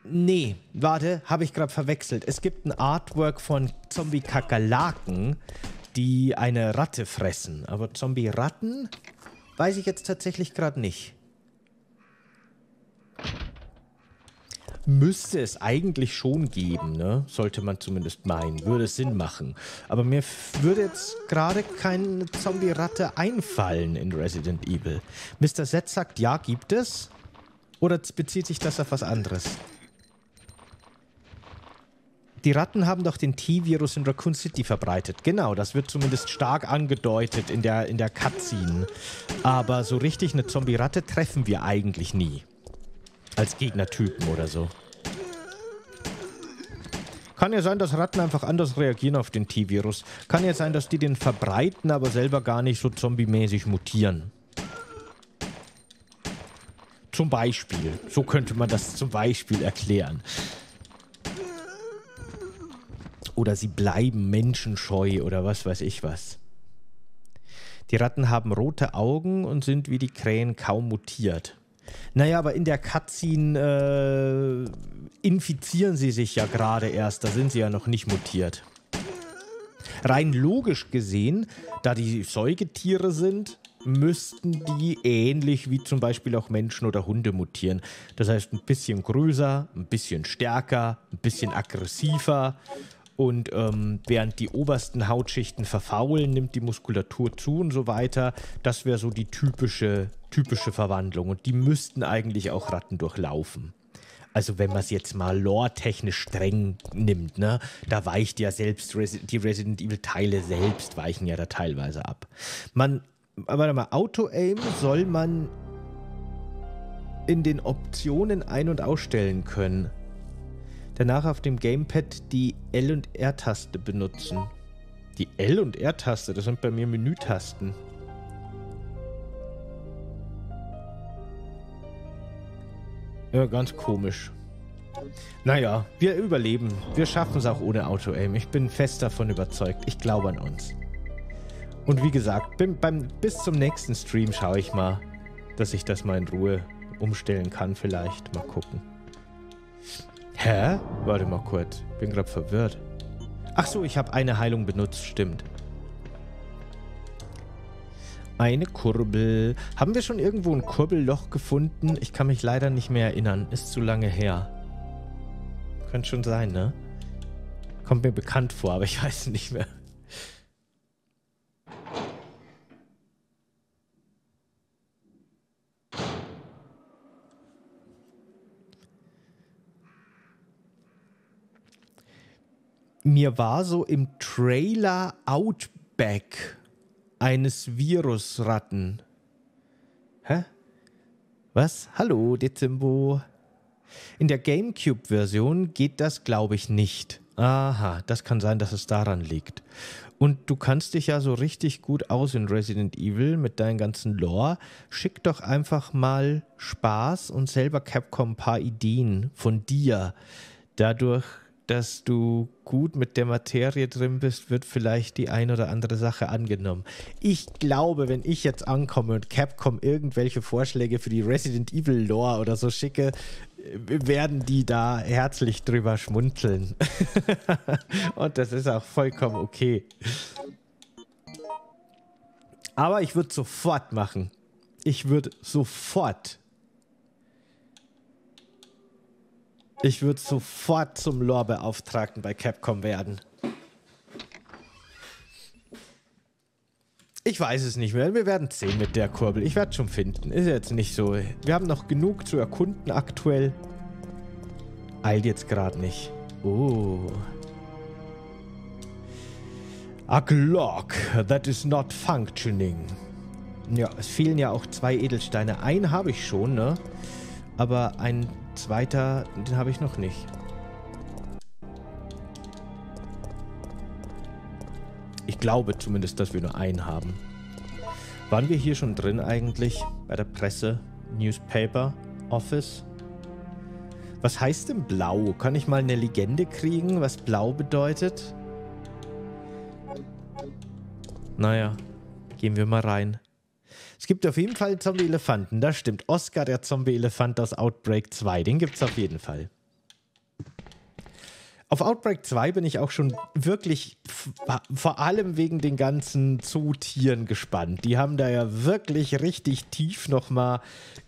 Nee, warte, habe ich gerade verwechselt. Es gibt ein Artwork von Zombie-Kakerlaken, die eine Ratte fressen. Aber Zombie-Ratten weiß ich jetzt tatsächlich gerade nicht. Müsste es eigentlich schon geben, ne? Sollte man zumindest meinen. Würde es Sinn machen. Aber mir würde jetzt gerade keine Zombie-Ratte einfallen in Resident Evil. Mister Z sagt, ja, gibt es. Oder bezieht sich das auf was anderes? Die Ratten haben doch den T-Virus in Raccoon City verbreitet. Genau, das wird zumindest stark angedeutet in der, in der Cutscene. Aber so richtig eine Zombie-Ratte treffen wir eigentlich nie. Als Gegnertypen oder so. Kann ja sein, dass Ratten einfach anders reagieren auf den T-Virus. Kann ja sein, dass die den verbreiten, aber selber gar nicht so zombie-mäßig mutieren. Zum Beispiel. So könnte man das zum Beispiel erklären. Oder sie bleiben menschenscheu oder was weiß ich was. Die Ratten haben rote Augen und sind wie die Krähen kaum mutiert. Naja, aber in der Cutscene äh, infizieren sie sich ja gerade erst. Da sind sie ja noch nicht mutiert. Rein logisch gesehen, da die Säugetiere sind, müssten die ähnlich wie zum Beispiel auch Menschen oder Hunde mutieren. Das heißt, ein bisschen größer, ein bisschen stärker, ein bisschen aggressiver. Und ähm, während die obersten Hautschichten verfaulen, nimmt die Muskulatur zu und so weiter. Das wäre so die typische, typische Verwandlung. Und die müssten eigentlich auch Ratten durchlaufen. Also wenn man es jetzt mal lore-technisch streng nimmt, ne? Da weicht ja selbst Resi- die Resident Evil-Teile selbst weichen ja da teilweise ab. Man, aber mal, Auto-Aim soll man in den Optionen ein- und ausstellen können. Danach auf dem Gamepad die L- und R-Taste benutzen. Die L- und R-Taste, das sind bei mir Menütasten. Ja, ganz komisch. Naja, wir überleben. Wir schaffen es auch ohne Auto-Aim. Ich bin fest davon überzeugt. Ich glaube an uns. Und wie gesagt, bin beim, bis zum nächsten Stream schaue ich mal, dass ich das mal in Ruhe umstellen kann vielleicht. Mal gucken. Hä? Warte mal kurz. Bin gerade verwirrt. Ach so, ich habe eine Heilung benutzt. Stimmt. Eine Kurbel. Haben wir schon irgendwo ein Kurbelloch gefunden? Ich kann mich leider nicht mehr erinnern. Ist zu lange her. Könnte schon sein, ne? Kommt mir bekannt vor, aber ich weiß nicht mehr. Mir war so im Trailer Outback eines Virusratten. Hä? Was? Hallo, Dezembo. In der GameCube-Version geht das, glaube ich, nicht. Aha, das kann sein, dass es daran liegt. Und du kannst dich ja so richtig gut aus in Resident Evil mit deinen ganzen Lore. Schick doch einfach mal Spaß und selber Capcom ein paar Ideen von dir. Dadurch, dass du gut mit der Materie drin bist, wird vielleicht die ein oder andere Sache angenommen. Ich glaube, wenn ich jetzt ankomme und Capcom irgendwelche Vorschläge für die Resident Evil Lore oder so schicke, werden die da herzlich drüber schmunzeln. Und das ist auch vollkommen okay. Aber ich würde sofort machen. Ich würde sofort Ich würde sofort zum Lore-Beauftragten bei Capcom werden. Ich weiß es nicht mehr. Wir werden sehen mit der Kurbel. Ich werde es schon finden. Ist jetzt nicht so. Wir haben noch genug zu erkunden aktuell. Eilt jetzt gerade nicht. Oh. A Glock. That is not functioning. Ja, es fehlen ja auch zwei Edelsteine. Einen habe ich schon, ne? Aber ein zweiter, den habe ich noch nicht. Ich glaube zumindest, dass wir nur einen haben. Waren wir hier schon drin eigentlich? Bei der Presse? Newspaper? Office? Was heißt denn blau? Kann ich mal eine Legende kriegen, was blau bedeutet? Naja, gehen wir mal rein. Es gibt auf jeden Fall Zombie-Elefanten, das stimmt. Oscar, der Zombie-Elefant aus Outbreak zwei, den gibt es auf jeden Fall. Auf Outbreak zwei bin ich auch schon wirklich vor allem wegen den ganzen Zootieren gespannt. Die haben da ja wirklich richtig tief nochmal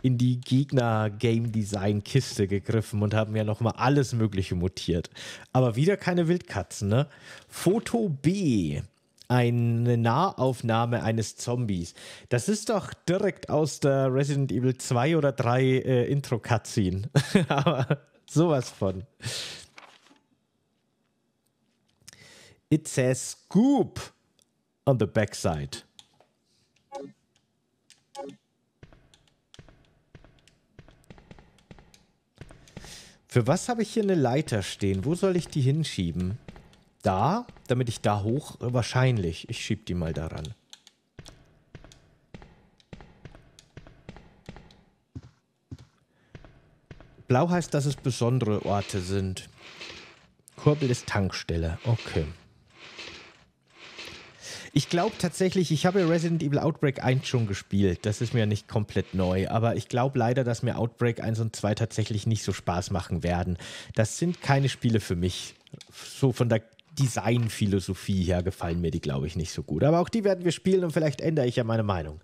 in die Gegner-Game-Design-Kiste gegriffen und haben ja nochmal alles Mögliche mutiert. Aber wieder keine Wildkatzen, ne? Foto B. Eine Nahaufnahme eines Zombies. Das ist doch direkt aus der Resident Evil zwei oder drei äh, Intro-Cutscene. Aber sowas von. It's a scoop on the backside. Für was habe ich hier eine Leiter stehen? Wo soll ich die hinschieben? Da, damit ich da hoch, wahrscheinlich. Ich schieb die mal daran. Blau heißt, dass es besondere Orte sind. Kurbel ist Tankstelle. Okay. Ich glaube tatsächlich, ich habe Resident Evil Outbreak eins schon gespielt. Das ist mir nicht komplett neu. Aber ich glaube leider, dass mir Outbreak eins und zwei tatsächlich nicht so Spaß machen werden. Das sind keine Spiele für mich. So von der Designphilosophie her gefallen mir die, glaube ich, nicht so gut. Aber auch die werden wir spielen und vielleicht ändere ich ja meine Meinung.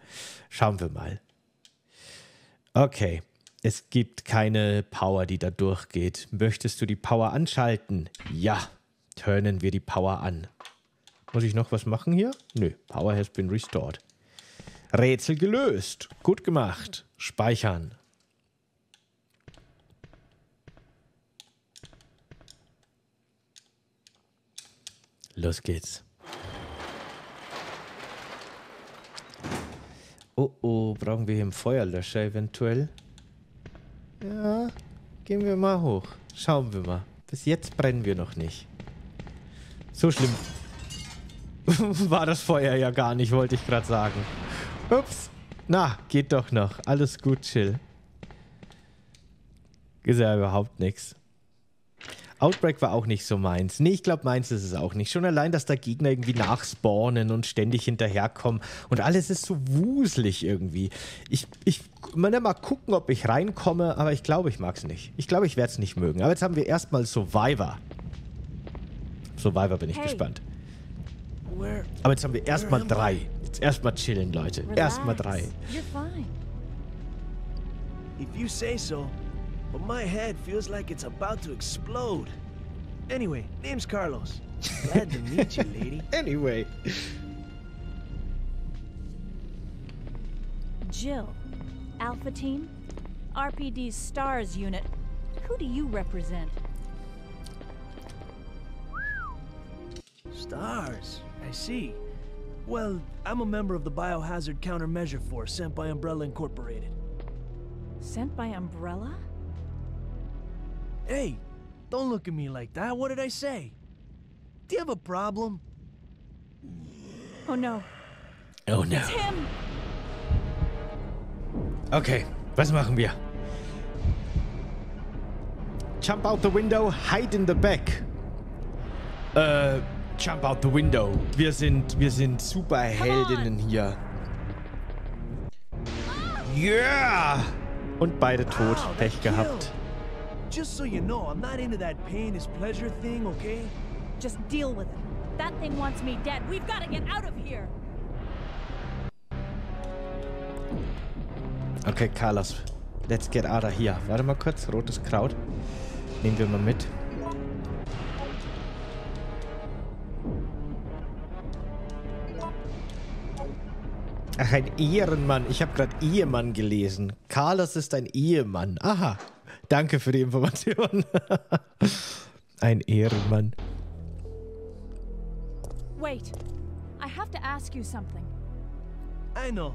Schauen wir mal. Okay. Es gibt keine Power, die da durchgeht. Möchtest du die Power anschalten? Ja. Turnen wir die Power an. Muss ich noch was machen hier? Nö. Power has been restored. Rätsel gelöst. Gut gemacht. Speichern. Los geht's. Oh oh, brauchen wir hier einen Feuerlöscher eventuell? Ja, gehen wir mal hoch. Schauen wir mal. Bis jetzt brennen wir noch nicht. So schlimm war das Feuer ja gar nicht, wollte ich gerade sagen. Ups. Na, geht doch noch. Alles gut, chill. Ist ja überhaupt nichts. Outbreak war auch nicht so meins. Nee, ich glaube, meins ist es auch nicht. Schon allein, dass da Gegner irgendwie nachspawnen und ständig hinterherkommen. Und alles ist so wuselig irgendwie. Ich, ich meine, mal gucken, ob ich reinkomme, aber ich glaube, ich mag es nicht. Ich glaube, ich werde es nicht mögen. Aber jetzt haben wir erstmal Survivor. Survivor bin ich hey. gespannt. Aber jetzt haben wir erstmal drei. Jetzt erstmal chillen, Leute. Erstmal drei. If you say so. But my head feels like it's about to explode. Anyway, name's Carlos. Glad to meet you, lady. Anyway. Jill, Alpha Team, R P D's STARS unit. Who do you represent? STARS, I see. Well, I'm a member of the Biohazard Countermeasure Force sent by Umbrella Incorporated. Sent by Umbrella? Hey, don't look at me like that. What did I say? Do you have a problem? Oh no. Oh no. It's him. Okay, was machen wir? Jump out the window, hide in the back. Äh, jump out the window. Wir sind, wir sind Superheldinnen hier. Yeah! Und beide tot, wow, Pech gehabt. Just so you know, I'm not into that pain is pleasure thing, okay? Just deal with it. That thing wants me dead. We've got to get out of here. Okay, Carlos. Let's get out of here. Warte mal kurz. Rotes Kraut. Nehmen wir mal mit. Ach, ein Ehrenmann. Ich habe gerade Ehemann gelesen. Carlos ist ein Ehemann. Aha. Danke für die Information. Ein Ehrenmann. Wait. I have to ask you something. I know.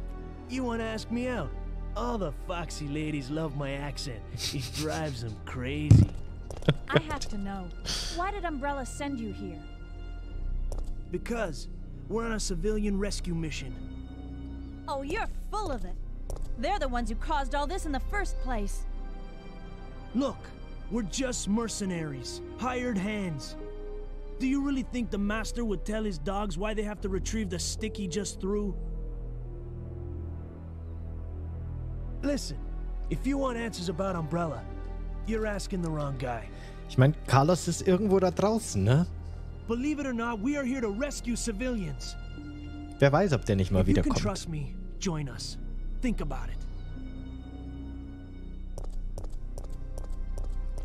You want to ask me out. All the foxy ladies love my accent. It drives them crazy. Oh, I have to know. Why did Umbrella send you here? Because we're on a civilian rescue mission. Oh, you're full of it. They're the ones who caused all this in the first place. Look, we're just mercenaries, hired hands. Do you really think the master would tell his dogs why they have to retrieve the stick he just threw? Listen, if you want answers about Umbrella, you're asking the wrong guy. Ich meine, Carlos ist irgendwo da draußen, ne? Believe it or not, we are here to rescue civilians. Wer weiß, ob der nicht mal wiederkommt. If you can trust me, join us. Think about it.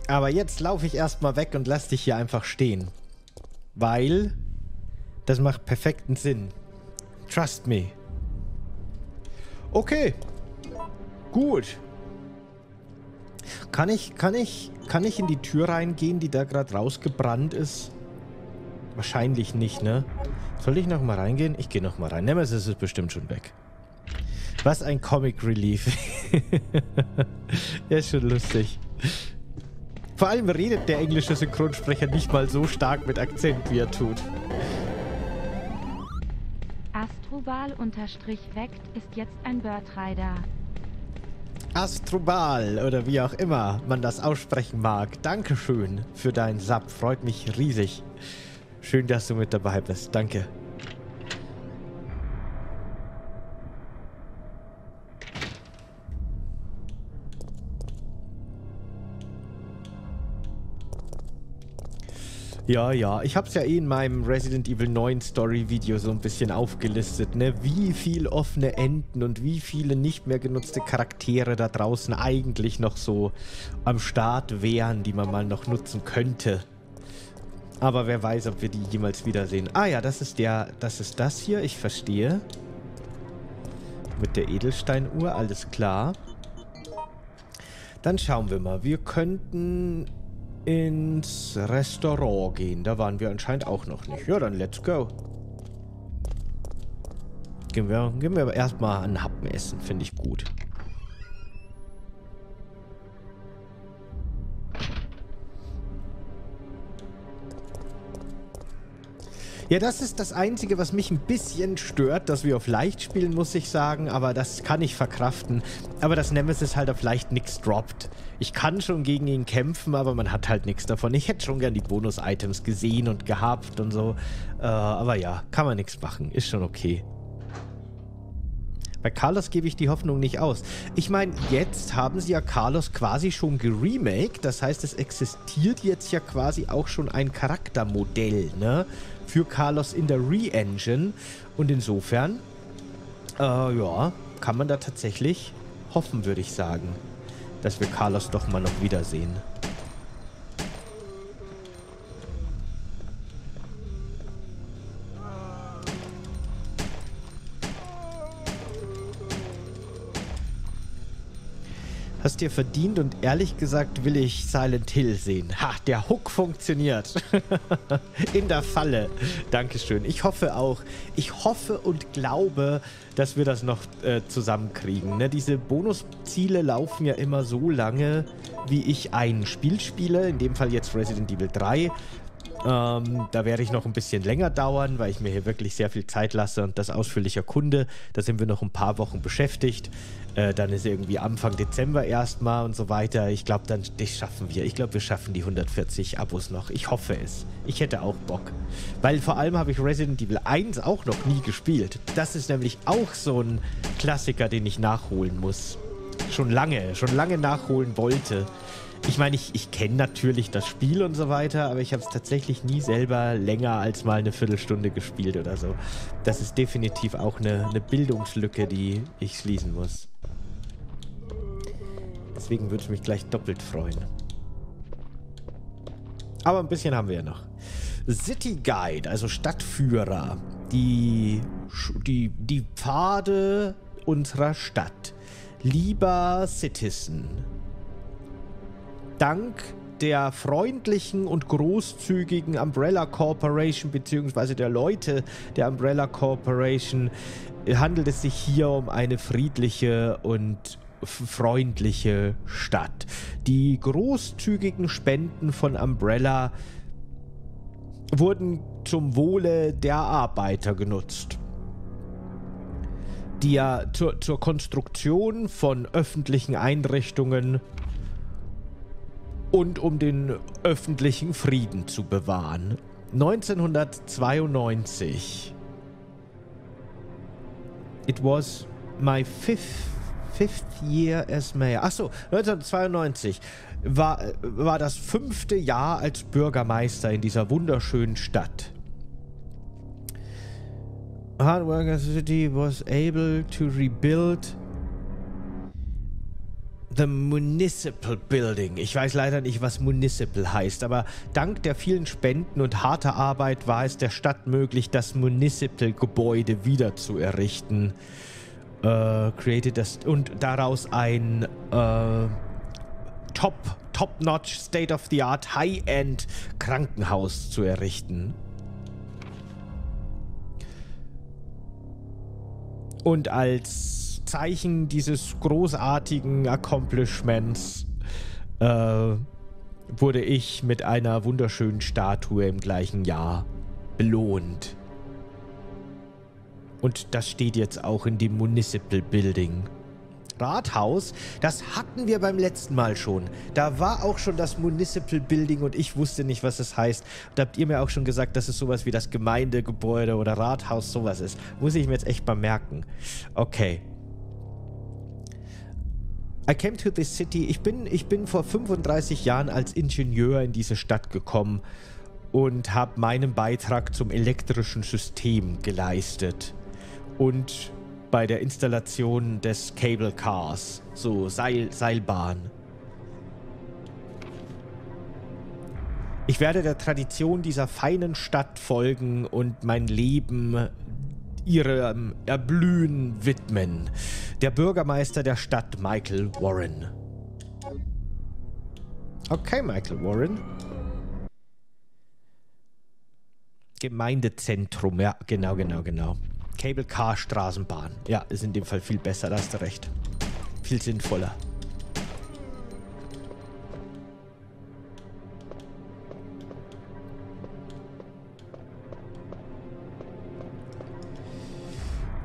Aber jetzt laufe ich erstmal weg und lass dich hier einfach stehen. Weil das macht perfekten Sinn. Trust me. Okay. Gut. Kann ich, kann ich, kann ich in die Tür reingehen, die da gerade rausgebrannt ist? Wahrscheinlich nicht, ne? Soll ich nochmal reingehen? Ich gehe nochmal rein. Nemesis ist bestimmt schon weg. Was ein Comic Relief. Ja, ist schon lustig. Vor allem redet der englische Synchronsprecher nicht mal so stark mit Akzent, wie er tut. Astrobal-Weckt ist jetzt ein Birdrider. Astrobal oder wie auch immer man das aussprechen mag. Dankeschön für deinen Sub. Freut mich riesig. Schön, dass du mit dabei bist. Danke. Ja, ja. Ich habe es ja eh in meinem Resident Evil neun Story-Video so ein bisschen aufgelistet, ne? Wie viel offene Enden und wie viele nicht mehr genutzte Charaktere da draußen eigentlich noch so am Start wären, die man mal noch nutzen könnte. Aber wer weiß, ob wir die jemals wiedersehen. Ah ja, das ist der, das ist das hier. Ich verstehe. Mit der Edelsteinuhr, alles klar. Dann schauen wir mal. Wir könnten ins Restaurant gehen. Da waren wir anscheinend auch noch nicht. Ja, dann let's go. Gehen wir, gehen wir aber erstmal einen Happen essen. Finde ich gut. Ja, das ist das Einzige, was mich ein bisschen stört, dass wir auf leicht spielen, muss ich sagen, aber das kann ich verkraften. Aber dass Nemesis halt auf leicht nichts droppt. Ich kann schon gegen ihn kämpfen, aber man hat halt nichts davon. Ich hätte schon gern die Bonus-Items gesehen und gehabt und so. Äh, aber ja, kann man nichts machen. Ist schon okay. Bei Carlos gebe ich die Hoffnung nicht aus. Ich meine, jetzt haben sie ja Carlos quasi schon geremaked. Das heißt, es existiert jetzt ja quasi auch schon ein Charaktermodell, ne? Für Carlos in der Re-Engine. Und insofern, äh, ja, kann man da tatsächlich hoffen, würde ich sagen, dass wir Carlos doch mal noch wiedersehen. Hast dir verdient und ehrlich gesagt will ich Silent Hill sehen. Ha, der Hook funktioniert. In der Falle. Dankeschön. Ich hoffe auch. Ich hoffe und glaube, dass wir das noch äh, zusammenkriegen. Ne? Diese Bonusziele laufen ja immer so lange, wie ich ein Spiel spiele. In dem Fall jetzt Resident Evil drei. Ähm, da werde ich noch ein bisschen länger dauern, weil ich mir hier wirklich sehr viel Zeit lasse und das ausführlich erkunde. Da sind wir noch ein paar Wochen beschäftigt. Äh, dann ist irgendwie Anfang Dezember erstmal und so weiter. Ich glaube, dann das schaffen wir. Ich glaube, wir schaffen die hundertvierzig Abos noch. Ich hoffe es. Ich hätte auch Bock. Weil vor allem habe ich Resident Evil eins auch noch nie gespielt. Das ist nämlich auch so ein Klassiker, den ich nachholen muss. Schon lange, schon lange nachholen wollte. Ich meine, ich, ich kenne natürlich das Spiel und so weiter, aber ich habe es tatsächlich nie selber länger als mal eine Viertelstunde gespielt oder so. Das ist definitiv auch eine, eine Bildungslücke, die ich schließen muss. Deswegen würde ich mich gleich doppelt freuen. Aber ein bisschen haben wir ja noch. City Guide, also Stadtführer. Die, die, die Pfade unserer Stadt. Lieber Citizen. Dank der freundlichen und großzügigen Umbrella Corporation bzw. der Leute der Umbrella Corporation handelt es sich hier um eine friedliche und freundliche Stadt. Die großzügigen Spenden von Umbrella wurden zum Wohle der Arbeiter genutzt. Die ja zur, zur Konstruktion von öffentlichen Einrichtungen und um den öffentlichen Frieden zu bewahren. neunzehnhundertzweiundneunzig. It was my fifth, fifth year as mayor. Achso, neunzehnhundertzweiundneunzig war, war das fünfte Jahr als Bürgermeister in dieser wunderschönen Stadt. Hard work as a city was able to rebuild the Municipal Building. Ich weiß leider nicht, was Municipal heißt, aber dank der vielen Spenden und harter Arbeit war es der Stadt möglich, das Municipal-Gebäude wieder zu errichten. Äh, created das und daraus ein äh, Top, Top-Notch, State-of-the-Art, High-End Krankenhaus zu errichten. Und als Zeichen dieses großartigen Accomplishments äh, wurde ich mit einer wunderschönen Statue im gleichen Jahr belohnt. Und das steht jetzt auch in dem Municipal Building. Rathaus, das hatten wir beim letzten Mal schon. Da war auch schon das Municipal Building und ich wusste nicht, was es heißt. Da habt ihr mir auch schon gesagt, dass es sowas wie das Gemeindegebäude oder Rathaus sowas ist. Muss ich mir jetzt echt mal merken. Okay. I came to this city. Ich bin, ich bin vor fünfunddreißig Jahren als Ingenieur in diese Stadt gekommen und habe meinen Beitrag zum elektrischen System geleistet. Und bei der Installation des Cable Cars, so Seil, Seilbahn. Ich werde der Tradition dieser feinen Stadt folgen und mein Leben ihrem Erblühen widmen. Der Bürgermeister der Stadt, Michael Warren. Okay, Michael Warren. Gemeindezentrum, ja, genau, genau, genau. Cable Car Straßenbahn. Ja, ist in dem Fall viel besser, da hast du recht. Viel sinnvoller.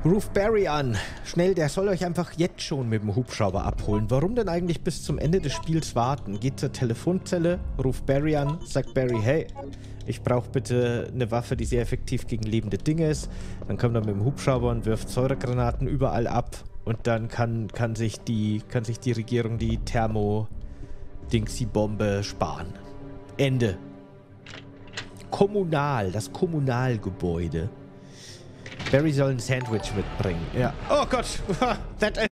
Ruf Barry an. Schnell, der soll euch einfach jetzt schon mit dem Hubschrauber abholen. Warum denn eigentlich bis zum Ende des Spiels warten? Geht zur Telefonzelle, ruft Barry an, sagt Barry, hey, ich brauche bitte eine Waffe, die sehr effektiv gegen lebende Dinge ist. Dann kommt er mit dem Hubschrauber und wirft Säuregranaten überall ab. Und dann kann, kann, sich, die, kann sich die Regierung die Thermo-Dingsy-Bombe sparen. Ende. Kommunal, das Kommunalgebäude. Barry soll ein Sandwich mitbringen. Ja. Oh Gott! That is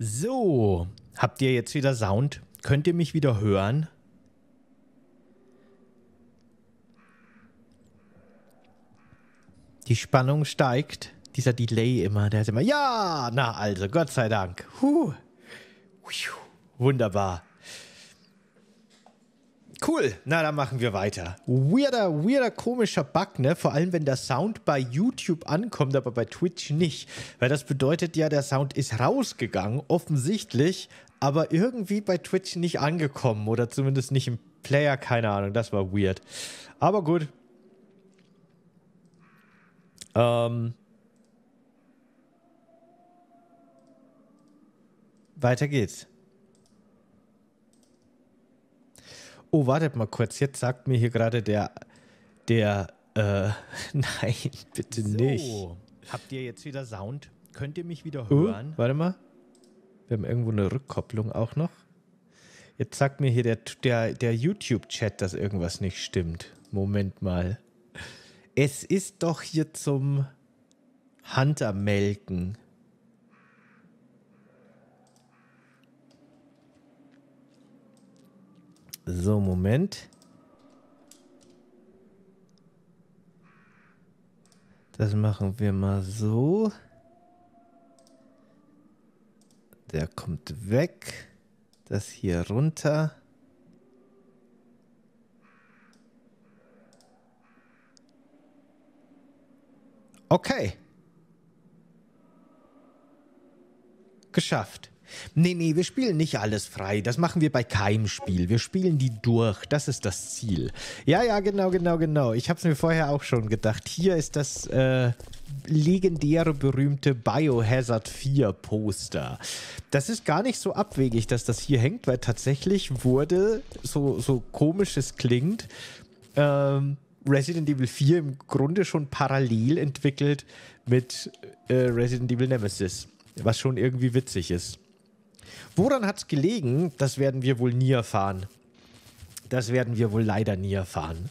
so, habt ihr jetzt wieder Sound? Könnt ihr mich wieder hören? Die Spannung steigt. Dieser Delay immer, der ist immer... Ja, na also, Gott sei Dank. Huh. Wunderbar. Cool, na dann machen wir weiter. Weirder, weirder, komischer Bug, ne? Vor allem, wenn der Sound bei YouTube ankommt, aber bei Twitch nicht. Weil das bedeutet ja, der Sound ist rausgegangen, offensichtlich, aber irgendwie bei Twitch nicht angekommen. Oder zumindest nicht im Player, keine Ahnung, das war weird. Aber gut. Ähm. Weiter geht's. Oh, wartet mal kurz. Jetzt sagt mir hier gerade der, der, äh, nein, bitte so, nicht. Habt ihr jetzt wieder Sound? Könnt ihr mich wieder hören? Oh, warte mal. Wir haben irgendwo eine Rückkopplung auch noch. Jetzt sagt mir hier der, der, der YouTube-Chat, dass irgendwas nicht stimmt. Moment mal. Es ist doch hier zum Huntermelken. So, Moment. Das machen wir mal so. Der kommt weg. Das hier runter. Okay. Geschafft. Nee, nee, wir spielen nicht alles frei. Das machen wir bei keinem Spiel. Wir spielen die durch. Das ist das Ziel. Ja, ja, genau, genau, genau. Ich habe es mir vorher auch schon gedacht. Hier ist das äh, legendäre, berühmte Biohazard vier Poster. Das ist gar nicht so abwegig, dass das hier hängt, weil tatsächlich wurde, so, so komisch es klingt, ähm, Resident Evil vier im Grunde schon parallel entwickelt mit äh, Resident Evil Nemesis. Was schon irgendwie witzig ist. Woran hat es gelegen? Das werden wir wohl nie erfahren. Das werden wir wohl leider nie erfahren.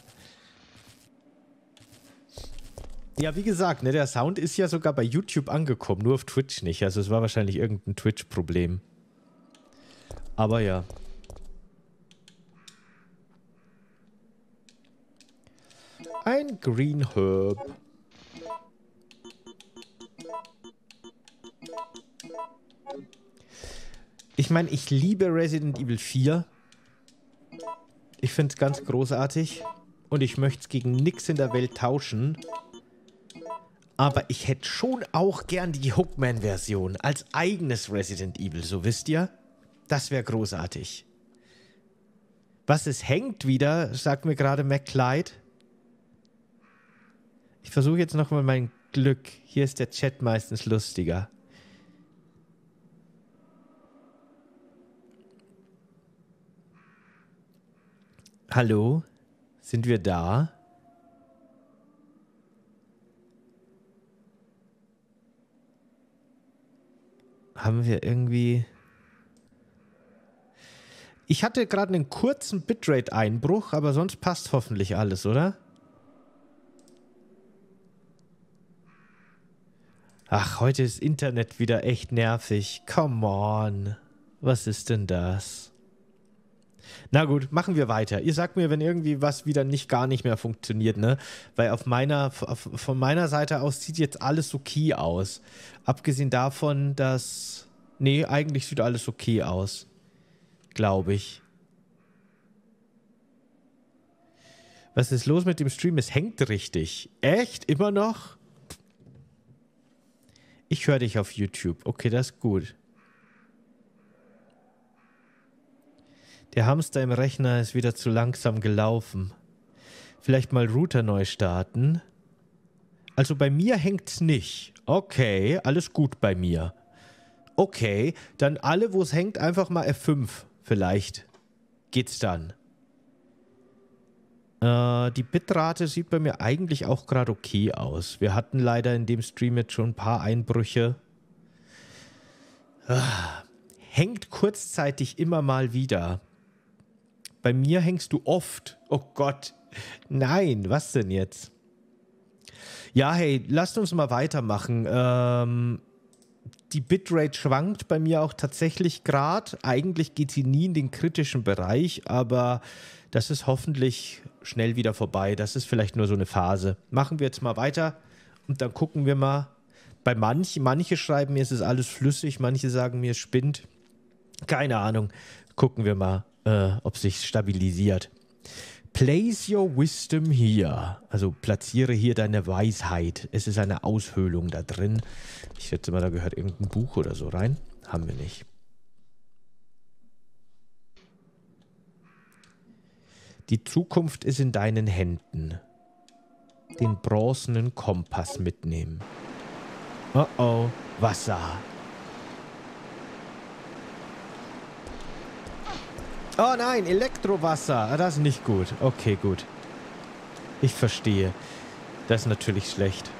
Ja, wie gesagt, ne, der Sound ist ja sogar bei YouTube angekommen, nur auf Twitch nicht. Also es war wahrscheinlich irgendein Twitch-Problem. Aber ja. Ein Green Herb. Ich meine, ich liebe Resident Evil vier. Ich finde es ganz großartig. Und ich möchte es gegen nichts in der Welt tauschen. Aber ich hätte schon auch gern die Hookman-Version als eigenes Resident Evil, so wisst ihr. Das wäre großartig. Was es hängt wieder, sagt mir gerade McClyde. Ich versuche jetzt nochmal mein Glück. Hier ist der Chat meistens lustiger. Hallo? Sind wir da? Haben wir irgendwie... Ich hatte gerade einen kurzen Bitrate-Einbruch, aber sonst passt hoffentlich alles, oder? Ach, heute ist Internet wieder echt nervig. Come on. Was ist denn das? Na gut, machen wir weiter. Ihr sagt mir, wenn irgendwie was wieder nicht gar nicht mehr funktioniert, ne? Weil auf meiner, auf, von meiner Seite aus sieht jetzt alles okay aus. Abgesehen davon, dass... Nee, eigentlich sieht alles okay aus. Glaube ich. Was ist los mit dem Stream? Es hängt richtig. Echt? Immer noch? Ich höre dich auf YouTube. Okay, das ist gut. Der Hamster im Rechner ist wieder zu langsam gelaufen. Vielleicht mal Router neu starten. Also bei mir hängt's nicht. Okay, alles gut bei mir. Okay, dann alle, wo es hängt, einfach mal F fünf. Vielleicht geht's dann. Äh, die Bitrate sieht bei mir eigentlich auch gerade okay aus. Wir hatten leider in dem Stream jetzt schon ein paar Einbrüche. Ah, hängt kurzzeitig immer mal wieder. Bei mir hängst du oft. Oh Gott. Nein, was denn jetzt? Ja, hey, lasst uns mal weitermachen. Ähm, die Bitrate schwankt bei mir auch tatsächlich gerade. Eigentlich geht sie nie in den kritischen Bereich, aber das ist hoffentlich schnell wieder vorbei. Das ist vielleicht nur so eine Phase. Machen wir jetzt mal weiter und dann gucken wir mal. Bei manchen, manche schreiben mir, es ist alles flüssig, manche sagen mir, es spinnt. Keine Ahnung. Gucken wir mal. Äh, ob sich stabilisiert. Place your wisdom here. Also platziere hier deine Weisheit. Es ist eine Aushöhlung da drin. Ich schätze mal, da gehört irgendein Buch oder so rein. Haben wir nicht. Die Zukunft ist in deinen Händen. Den bronzenen Kompass mitnehmen. Oh oh, Wasser. Oh nein, Elektrowasser. Das ist nicht gut. Okay, gut. Ich verstehe. Das ist natürlich schlecht.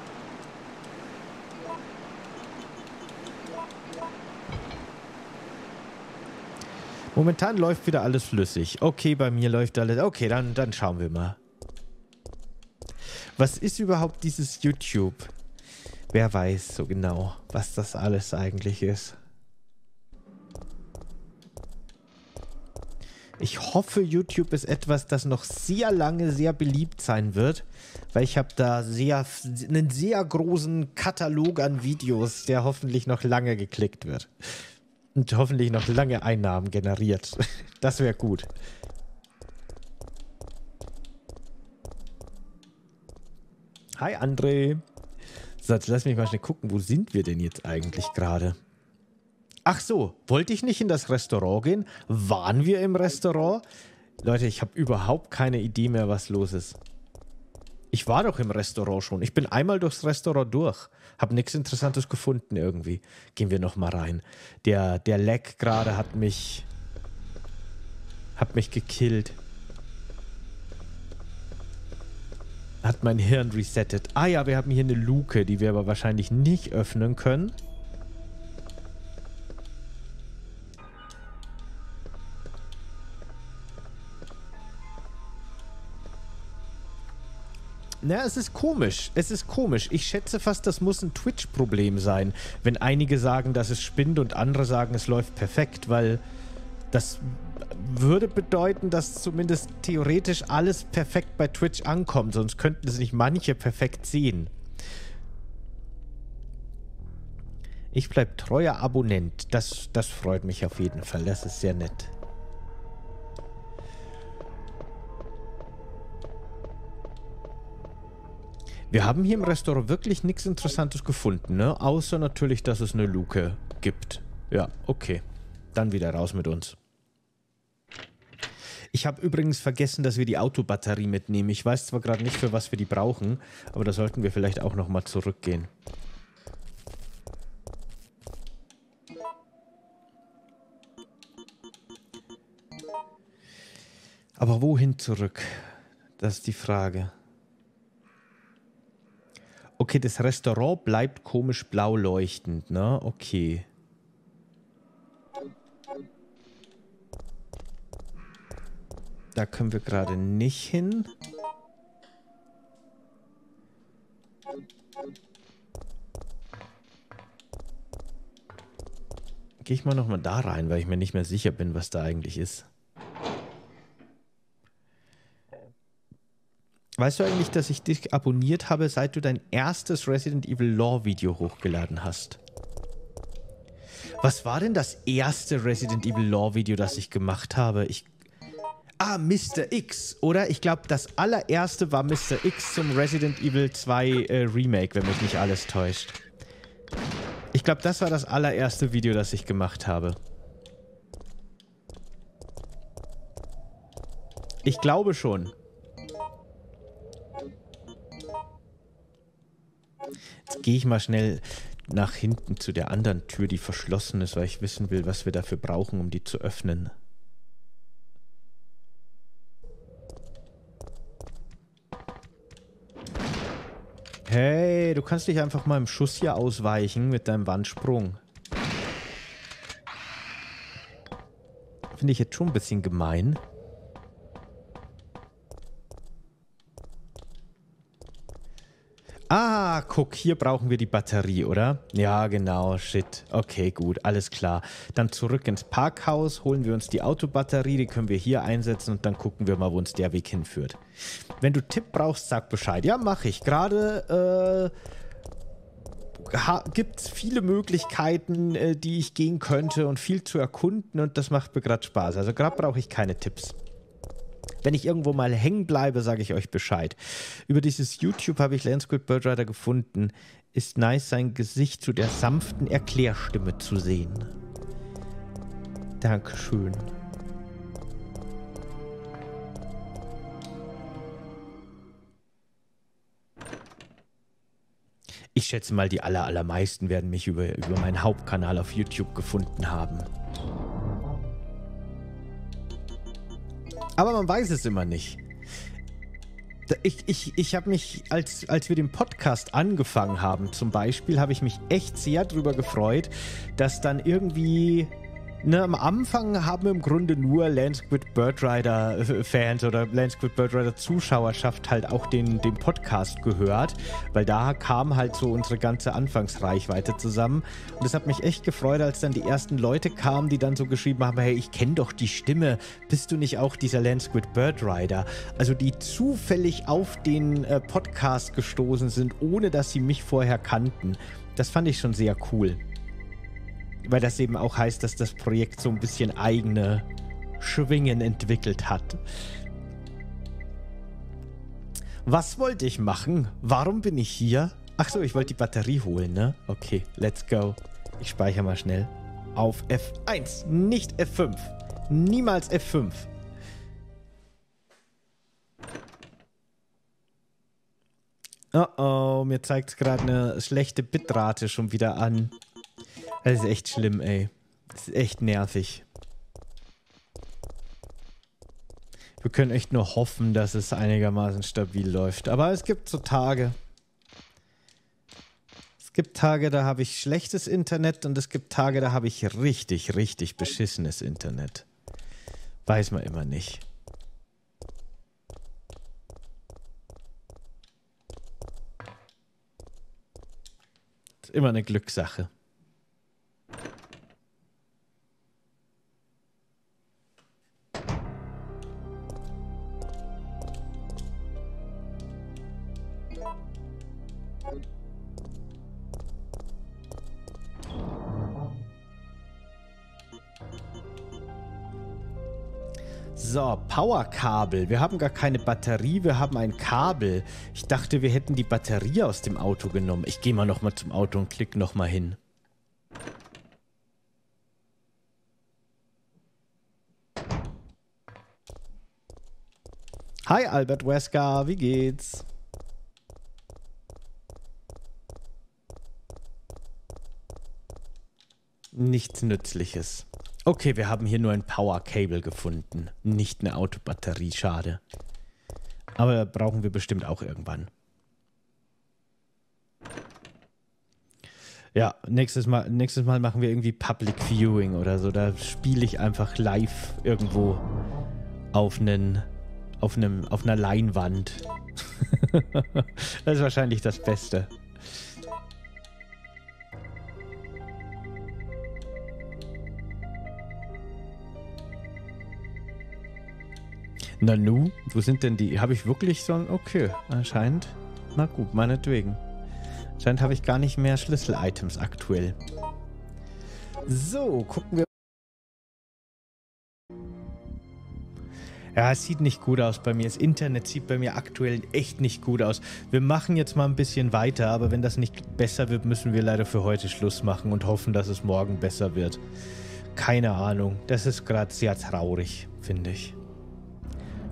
Momentan läuft wieder alles flüssig. Okay, bei mir läuft alles... Okay, dann, dann schauen wir mal. Was ist überhaupt dieses YouTube? Wer weiß so genau, was das alles eigentlich ist. Ich hoffe, YouTube ist etwas, das noch sehr lange sehr beliebt sein wird, weil ich habe da sehr, einen sehr großen Katalog an Videos, der hoffentlich noch lange geklickt wird. Und hoffentlich noch lange Einnahmen generiert. Das wäre gut. Hi André. So, jetzt lass mich mal schnell gucken, wo sind wir denn jetzt eigentlich gerade? Ach so, wollte ich nicht in das Restaurant gehen? Waren wir im Restaurant? Leute, ich habe überhaupt keine Idee mehr, was los ist. Ich war doch im Restaurant schon. Ich bin einmal durchs Restaurant durch. Habe nichts Interessantes gefunden irgendwie. Gehen wir nochmal rein. Der, der Lag gerade hat mich... hat mich gekillt. Hat mein Hirn resettet. Ah ja, wir haben hier eine Luke, die wir aber wahrscheinlich nicht öffnen können. Na, es ist komisch. Es ist komisch. Ich schätze fast, das muss ein Twitch-Problem sein, wenn einige sagen, dass es spinnt und andere sagen, es läuft perfekt, weil das würde bedeuten, dass zumindest theoretisch alles perfekt bei Twitch ankommt, sonst könnten es nicht manche perfekt sehen. Ich bleibe treuer Abonnent. Das, das freut mich auf jeden Fall. Das ist sehr nett. Wir haben hier im Restaurant wirklich nichts Interessantes gefunden, ne? Außer natürlich, dass es eine Luke gibt. Ja, okay. Dann wieder raus mit uns. Ich habe übrigens vergessen, dass wir die Autobatterie mitnehmen. Ich weiß zwar gerade nicht, für was wir die brauchen, aber da sollten wir vielleicht auch nochmal zurückgehen. Aber wohin zurück? Das ist die Frage. Okay, das Restaurant bleibt komisch blau leuchtend, ne? Okay. Da können wir gerade nicht hin. Gehe ich mal nochmal da rein, weil ich mir nicht mehr sicher bin, was da eigentlich ist. Weißt du eigentlich, dass ich dich abonniert habe, seit du dein erstes Resident Evil Lore Video hochgeladen hast? Was war denn das erste Resident Evil Lore Video, das ich gemacht habe? Ich Ah, Mister X, oder? Ich glaube, das allererste war Mister X zum Resident Evil zwei äh, Remake, wenn mich nicht alles täuscht. Ich glaube, das war das allererste Video, das ich gemacht habe. Ich glaube schon. Jetzt gehe ich mal schnell nach hinten zu der anderen Tür, die verschlossen ist, weil ich wissen will, was wir dafür brauchen, um die zu öffnen. Hey, du kannst dich einfach mal im Schuss hier ausweichen mit deinem Wandsprung. Finde ich jetzt schon ein bisschen gemein. Ah, guck, hier brauchen wir die Batterie, oder? Ja, genau, shit. Okay, gut, alles klar. Dann zurück ins Parkhaus, holen wir uns die Autobatterie, die können wir hier einsetzen und dann gucken wir mal, wo uns der Weg hinführt. Wenn du Tipp brauchst, sag Bescheid. Ja, mache ich. Gerade äh, gibt es viele Möglichkeiten, äh, die ich gehen könnte und viel zu erkunden und das macht mir gerade Spaß. Also gerade brauche ich keine Tipps. Wenn ich irgendwo mal hängen bleibe, sage ich euch Bescheid. Über dieses YouTube habe ich Landsquid Birdrider gefunden. Ist nice, sein Gesicht zu der sanften Erklärstimme zu sehen. Dankeschön. Ich schätze mal, die aller, allermeisten werden mich über, über meinen Hauptkanal auf YouTube gefunden haben. Aber man weiß es immer nicht. Ich, ich, ich habe mich, als, als wir den Podcast angefangen haben, zum Beispiel, habe ich mich echt sehr drüber gefreut, dass dann irgendwie, ne, am Anfang haben im Grunde nur Landsquid Birdrider-Fans oder Landsquid Birdrider-Zuschauerschaft halt auch den, den Podcast gehört, weil da kam halt so unsere ganze Anfangsreichweite zusammen. Und das hat mich echt gefreut, als dann die ersten Leute kamen, die dann so geschrieben haben, hey, ich kenne doch die Stimme, bist du nicht auch dieser Landsquid Birdrider? Also die zufällig auf den äh, Podcast gestoßen sind, ohne dass sie mich vorher kannten. Das fand ich schon sehr cool. Weil das eben auch heißt, dass das Projekt so ein bisschen eigene Schwingen entwickelt hat. Was wollte ich machen? Warum bin ich hier? Achso, ich wollte die Batterie holen, ne? Okay, let's go. Ich speichere mal schnell. Auf F eins, nicht F fünf. Niemals F fünf. Oh oh, mir zeigt es gerade eine schlechte Bitrate schon wieder an. Das ist echt schlimm, ey. Das ist echt nervig. Wir können echt nur hoffen, dass es einigermaßen stabil läuft. Aber es gibt so Tage. Es gibt Tage, da habe ich schlechtes Internet und es gibt Tage, da habe ich richtig, richtig beschissenes Internet. Weiß man immer nicht. Ist immer eine Glückssache. So, Powerkabel. Wir haben gar keine Batterie, wir haben ein Kabel. Ich dachte, wir hätten die Batterie aus dem Auto genommen. Ich gehe mal nochmal zum Auto und klicke nochmal hin. Hi Albert Wesker, wie geht's? Nichts Nützliches. Okay, wir haben hier nur ein Power Cable gefunden. Nicht eine Autobatterie, schade. Aber brauchen wir bestimmt auch irgendwann. Ja, nächstes Mal, nächstes Mal machen wir irgendwie Public Viewing oder so. Da spiele ich einfach live irgendwo auf einen, auf einem, auf einer Leinwand. Das ist wahrscheinlich das Beste. Nanu, wo sind denn die? Habe ich wirklich so ein... Okay, anscheinend. Na gut, meinetwegen. Anscheinend habe ich gar nicht mehr Schlüssel-Items aktuell. So, gucken wir... Ja, es sieht nicht gut aus bei mir. Das Internet sieht bei mir aktuell echt nicht gut aus. Wir machen jetzt mal ein bisschen weiter, aber wenn das nicht besser wird, müssen wir leider für heute Schluss machen und hoffen, dass es morgen besser wird. Keine Ahnung. Das ist gerade sehr traurig, finde ich.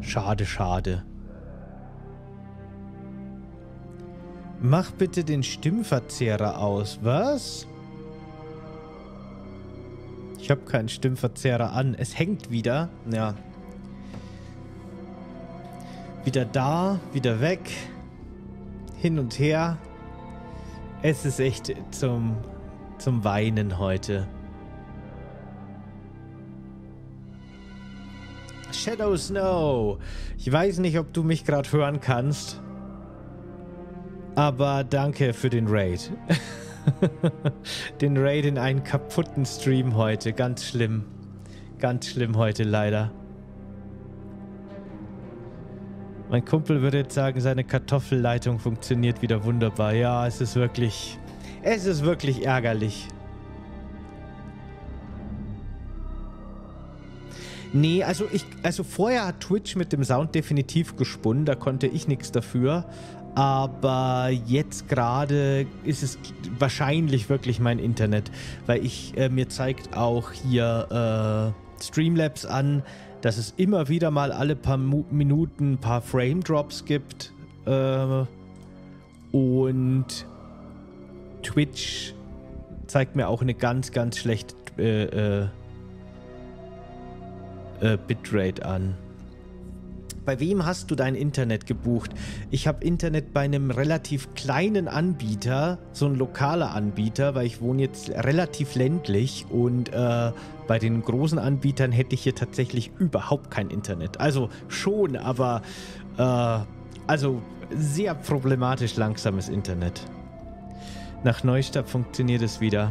Schade, schade. Mach bitte den Stimmverzerrer aus. Was? Ich habe keinen Stimmverzerrer an. Es hängt wieder. Ja. Wieder da, wieder weg. Hin und her. Es ist echt zum, zum Weinen heute. Shadow Snow. Ich weiß nicht, ob du mich gerade hören kannst. Aber danke für den Raid. Den Raid in einen kaputten Stream heute. Ganz schlimm. Ganz schlimm heute leider. Mein Kumpel würde jetzt sagen, seine Kartoffelleitung funktioniert wieder wunderbar. Ja, es ist wirklich... Es ist wirklich ärgerlich. Nee, also ich, also vorher hat Twitch mit dem Sound definitiv gesponnen, da konnte ich nichts dafür, aber jetzt gerade ist es wahrscheinlich wirklich mein Internet, weil ich, äh, mir zeigt auch hier äh, Streamlabs an, dass es immer wieder mal alle paar Mu Minuten ein paar Frame Drops gibt äh, und Twitch zeigt mir auch eine ganz, ganz schlechte äh, äh, Äh, Bitrate an. Bei wem hast du dein Internet gebucht? Ich habe Internet bei einem relativ kleinen Anbieter, so ein lokaler Anbieter, weil ich wohne jetzt relativ ländlich und äh, bei den großen Anbietern hätte ich hier tatsächlich überhaupt kein Internet. Also schon, aber äh, also sehr problematisch langsames Internet. Nach Neustadt funktioniert es wieder.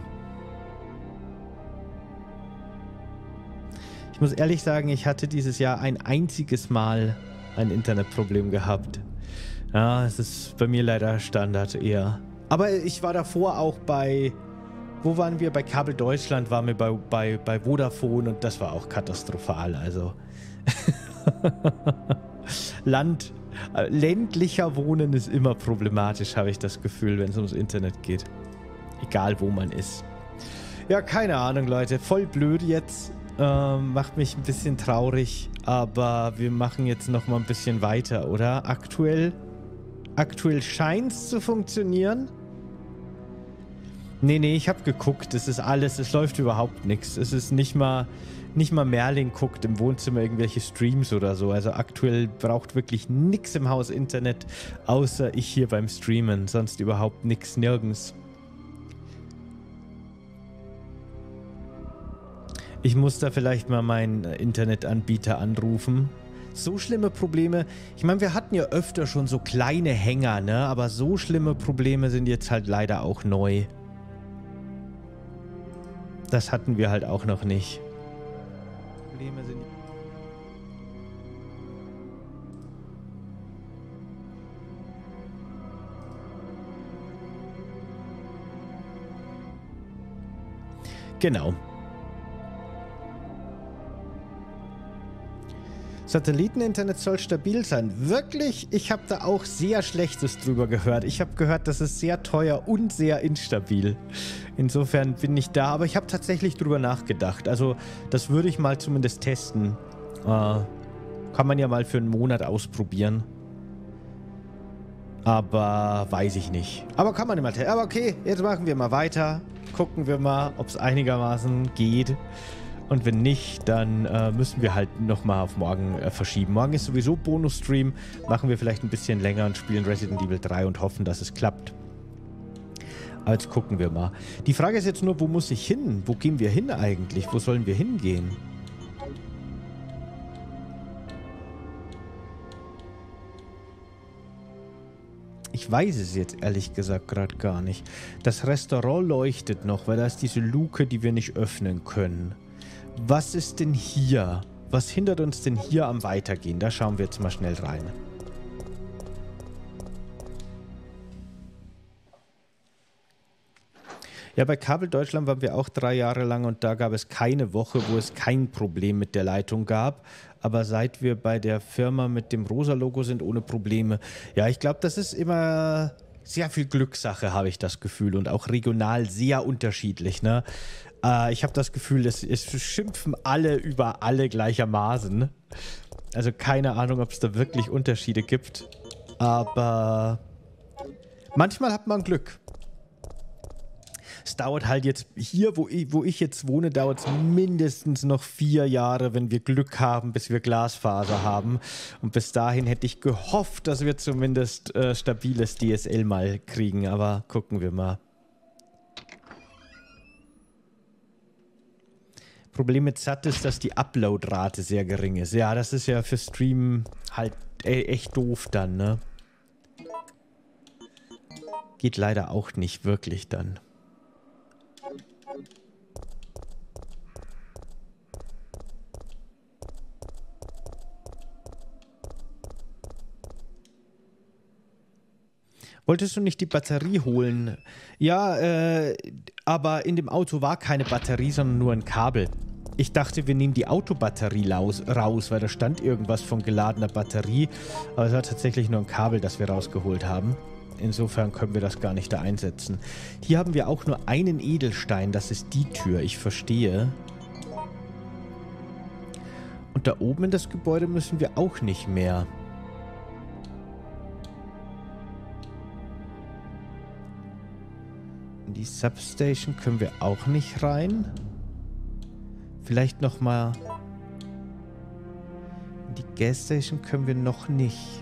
Ich muss ehrlich sagen, ich hatte dieses Jahr ein einziges Mal ein Internetproblem gehabt. Ja, es ist bei mir leider Standard eher. Aber ich war davor auch bei... Wo waren wir? Bei Kabel Deutschland waren wir bei, bei, bei Vodafone und das war auch katastrophal. Also Land, ländlicher Wohnen ist immer problematisch, habe ich das Gefühl, wenn es ums Internet geht. Egal, wo man ist. Ja, keine Ahnung, Leute. Voll blöd jetzt. Ähm, macht mich ein bisschen traurig, aber wir machen jetzt noch mal ein bisschen weiter, oder? Aktuell, aktuell scheint es zu funktionieren. Nee, nee, ich habe geguckt, es ist alles, es läuft überhaupt nichts. Es ist nicht mal, nicht mal Merlin guckt im Wohnzimmer irgendwelche Streams oder so. Also aktuell braucht wirklich nichts im Haus Internet, außer ich hier beim Streamen, sonst überhaupt nichts, nirgends. Ich muss da vielleicht mal meinen Internetanbieter anrufen. So schlimme Probleme. Ich meine, wir hatten ja öfter schon so kleine Hänger, ne? Aber so schlimme Probleme sind jetzt halt leider auch neu. Das hatten wir halt auch noch nicht. Probleme sind... Genau. Satelliteninternet soll stabil sein. Wirklich? Ich habe da auch sehr Schlechtes drüber gehört. Ich habe gehört, das ist sehr teuer und sehr instabil. Insofern bin ich da, aber ich habe tatsächlich drüber nachgedacht. Also das würde ich mal zumindest testen. Äh, kann man ja mal für einen Monat ausprobieren. Aber weiß ich nicht. Aber kann man immer testen. Aber okay, jetzt machen wir mal weiter. Gucken wir mal, ob es einigermaßen geht. Und wenn nicht, dann äh, müssen wir halt nochmal auf morgen äh, verschieben. Morgen ist sowieso Bonus-Stream. Machen wir vielleicht ein bisschen länger und spielen Resident Evil drei und hoffen, dass es klappt. Aber jetzt gucken wir mal. Die Frage ist jetzt nur, wo muss ich hin? Wo gehen wir hin eigentlich? Wo sollen wir hingehen? Ich weiß es jetzt ehrlich gesagt gerade gar nicht. Das Restaurant leuchtet noch, weil da ist diese Luke, die wir nicht öffnen können. Was ist denn hier? Was hindert uns denn hier am Weitergehen? Da schauen wir jetzt mal schnell rein. Ja, bei Kabel Deutschland waren wir auch drei Jahre lang und da gab es keine Woche, wo es kein Problem mit der Leitung gab. Aber seit wir bei der Firma mit dem rosa Logo sind, ohne Probleme. Ja, ich glaube, das ist immer sehr viel Glückssache, habe ich das Gefühl. Und auch regional sehr unterschiedlich, ne? Äh, ich habe das Gefühl, es, es schimpfen alle über alle gleichermaßen. Also keine Ahnung, ob es da wirklich Unterschiede gibt. Aber manchmal hat man Glück. Es dauert halt jetzt hier, wo ich, wo ich jetzt wohne, dauert es mindestens noch vier Jahre, wenn wir Glück haben, bis wir Glasfaser haben. Und bis dahin hätte ich gehofft, dass wir zumindest äh, stabiles D S L mal kriegen. Aber gucken wir mal. Problem mit S A T ist, dass die Upload-Rate sehr gering ist. Ja, das ist ja für Stream halt echt doof dann, ne? Geht leider auch nicht wirklich dann. Wolltest du nicht die Batterie holen? Ja, äh, aber in dem Auto war keine Batterie, sondern nur ein Kabel. Ich dachte, wir nehmen die Autobatterie raus, weil da stand irgendwas von geladener Batterie. Aber es war tatsächlich nur ein Kabel, das wir rausgeholt haben. Insofern können wir das gar nicht da einsetzen. Hier haben wir auch nur einen Edelstein. Das ist die Tür, ich verstehe. Und da oben in das Gebäude müssen wir auch nicht mehr. Die Substation können wir auch nicht rein. Vielleicht nochmal. Die Gasstation können wir noch nicht.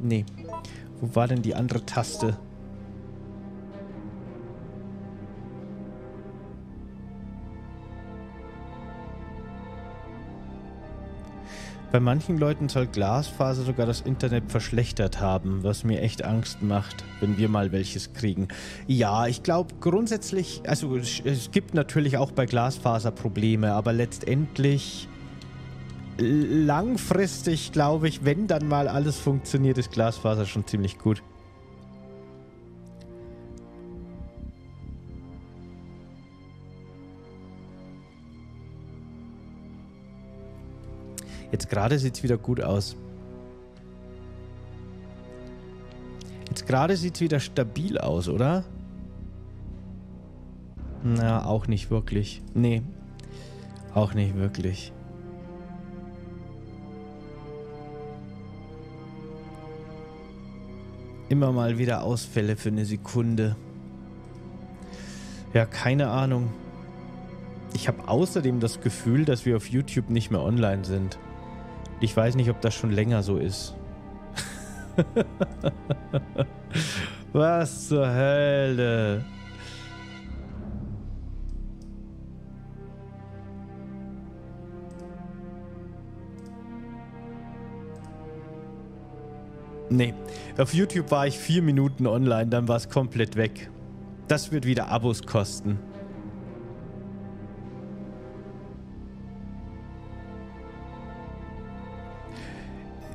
Nee. Wo war denn die andere Taste? Bei manchen Leuten soll Glasfaser sogar das Internet verschlechtert haben, was mir echt Angst macht, wenn wir mal welches kriegen. Ja, ich glaube grundsätzlich, also es, es gibt natürlich auch bei Glasfaser Probleme, aber letztendlich langfristig glaube ich, wenn dann mal alles funktioniert, ist Glasfaser schon ziemlich gut. Jetzt gerade sieht es wieder gut aus. Jetzt gerade sieht es wieder stabil aus, oder? Na, auch nicht wirklich. Nee, auch nicht wirklich. Immer mal wieder Ausfälle für eine Sekunde. Ja, keine Ahnung. Ich habe außerdem das Gefühl, dass wir auf YouTube nicht mehr online sind. Ich weiß nicht, ob das schon länger so ist. Was zur Hölle? Nee, auf YouTube war ich vier Minuten online, dann war es komplett weg. Das wird wieder Abos kosten.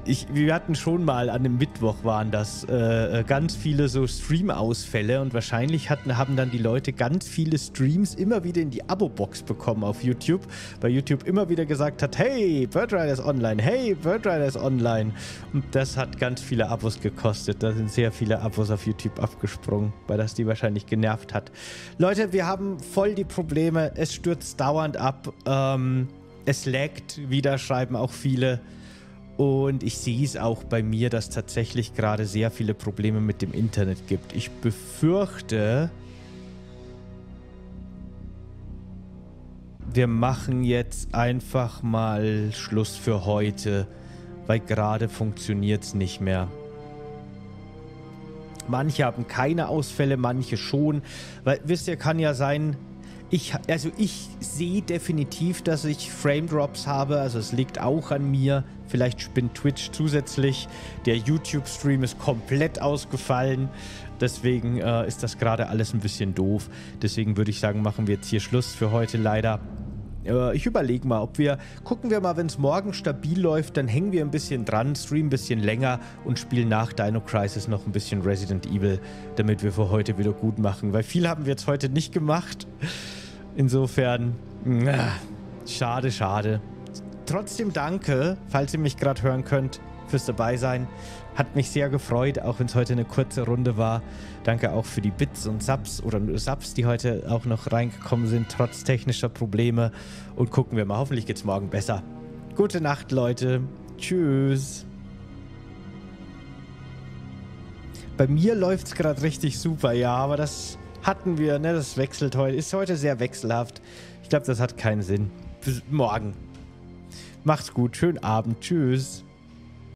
Ich, wir hatten schon mal, an dem Mittwoch waren das, äh, ganz viele so Stream-Ausfälle und wahrscheinlich hatten, haben dann die Leute ganz viele Streams immer wieder in die Abo-Box bekommen auf YouTube, weil YouTube immer wieder gesagt hat, hey, Birdrider ist online, hey, Birdrider ist online. Und das hat ganz viele Abos gekostet, da sind sehr viele Abos auf YouTube abgesprungen, weil das die wahrscheinlich genervt hat. Leute, wir haben voll die Probleme, es stürzt dauernd ab, ähm, es laggt wieder, schreiben auch viele. Und ich sehe es auch bei mir, dass tatsächlich gerade sehr viele Probleme mit dem Internet gibt. Ich befürchte, wir machen jetzt einfach mal Schluss für heute, weil gerade funktioniert es nicht mehr. Manche haben keine Ausfälle, manche schon. Weil, wisst ihr, kann ja sein, ich, also ich sehe definitiv, dass ich Frame Drops habe. Also es liegt auch an mir. Vielleicht spinnt Twitch zusätzlich. Der YouTube-Stream ist komplett ausgefallen. Deswegen äh, ist das gerade alles ein bisschen doof. Deswegen würde ich sagen, machen wir jetzt hier Schluss für heute leider. Äh, ich überlege mal, ob wir... Gucken wir mal, wenn es morgen stabil läuft, dann hängen wir ein bisschen dran, streamen ein bisschen länger und spielen nach Dino Crisis noch ein bisschen Resident Evil, damit wir für heute wieder gut machen. Weil viel haben wir jetzt heute nicht gemacht. Insofern, na, schade, schade. Trotzdem danke, falls ihr mich gerade hören könnt, fürs Dabeisein. Hat mich sehr gefreut, auch wenn es heute eine kurze Runde war. Danke auch für die Bits und Subs oder Subs, die heute auch noch reingekommen sind, trotz technischer Probleme. Und gucken wir mal, hoffentlich geht's morgen besser. Gute Nacht, Leute. Tschüss. Bei mir läuft's gerade richtig super, ja, aber das hatten wir, ne? Das wechselt heute. Ist heute sehr wechselhaft. Ich glaube, das hat keinen Sinn. Bis morgen. Macht's gut. Schönen Abend. Tschüss.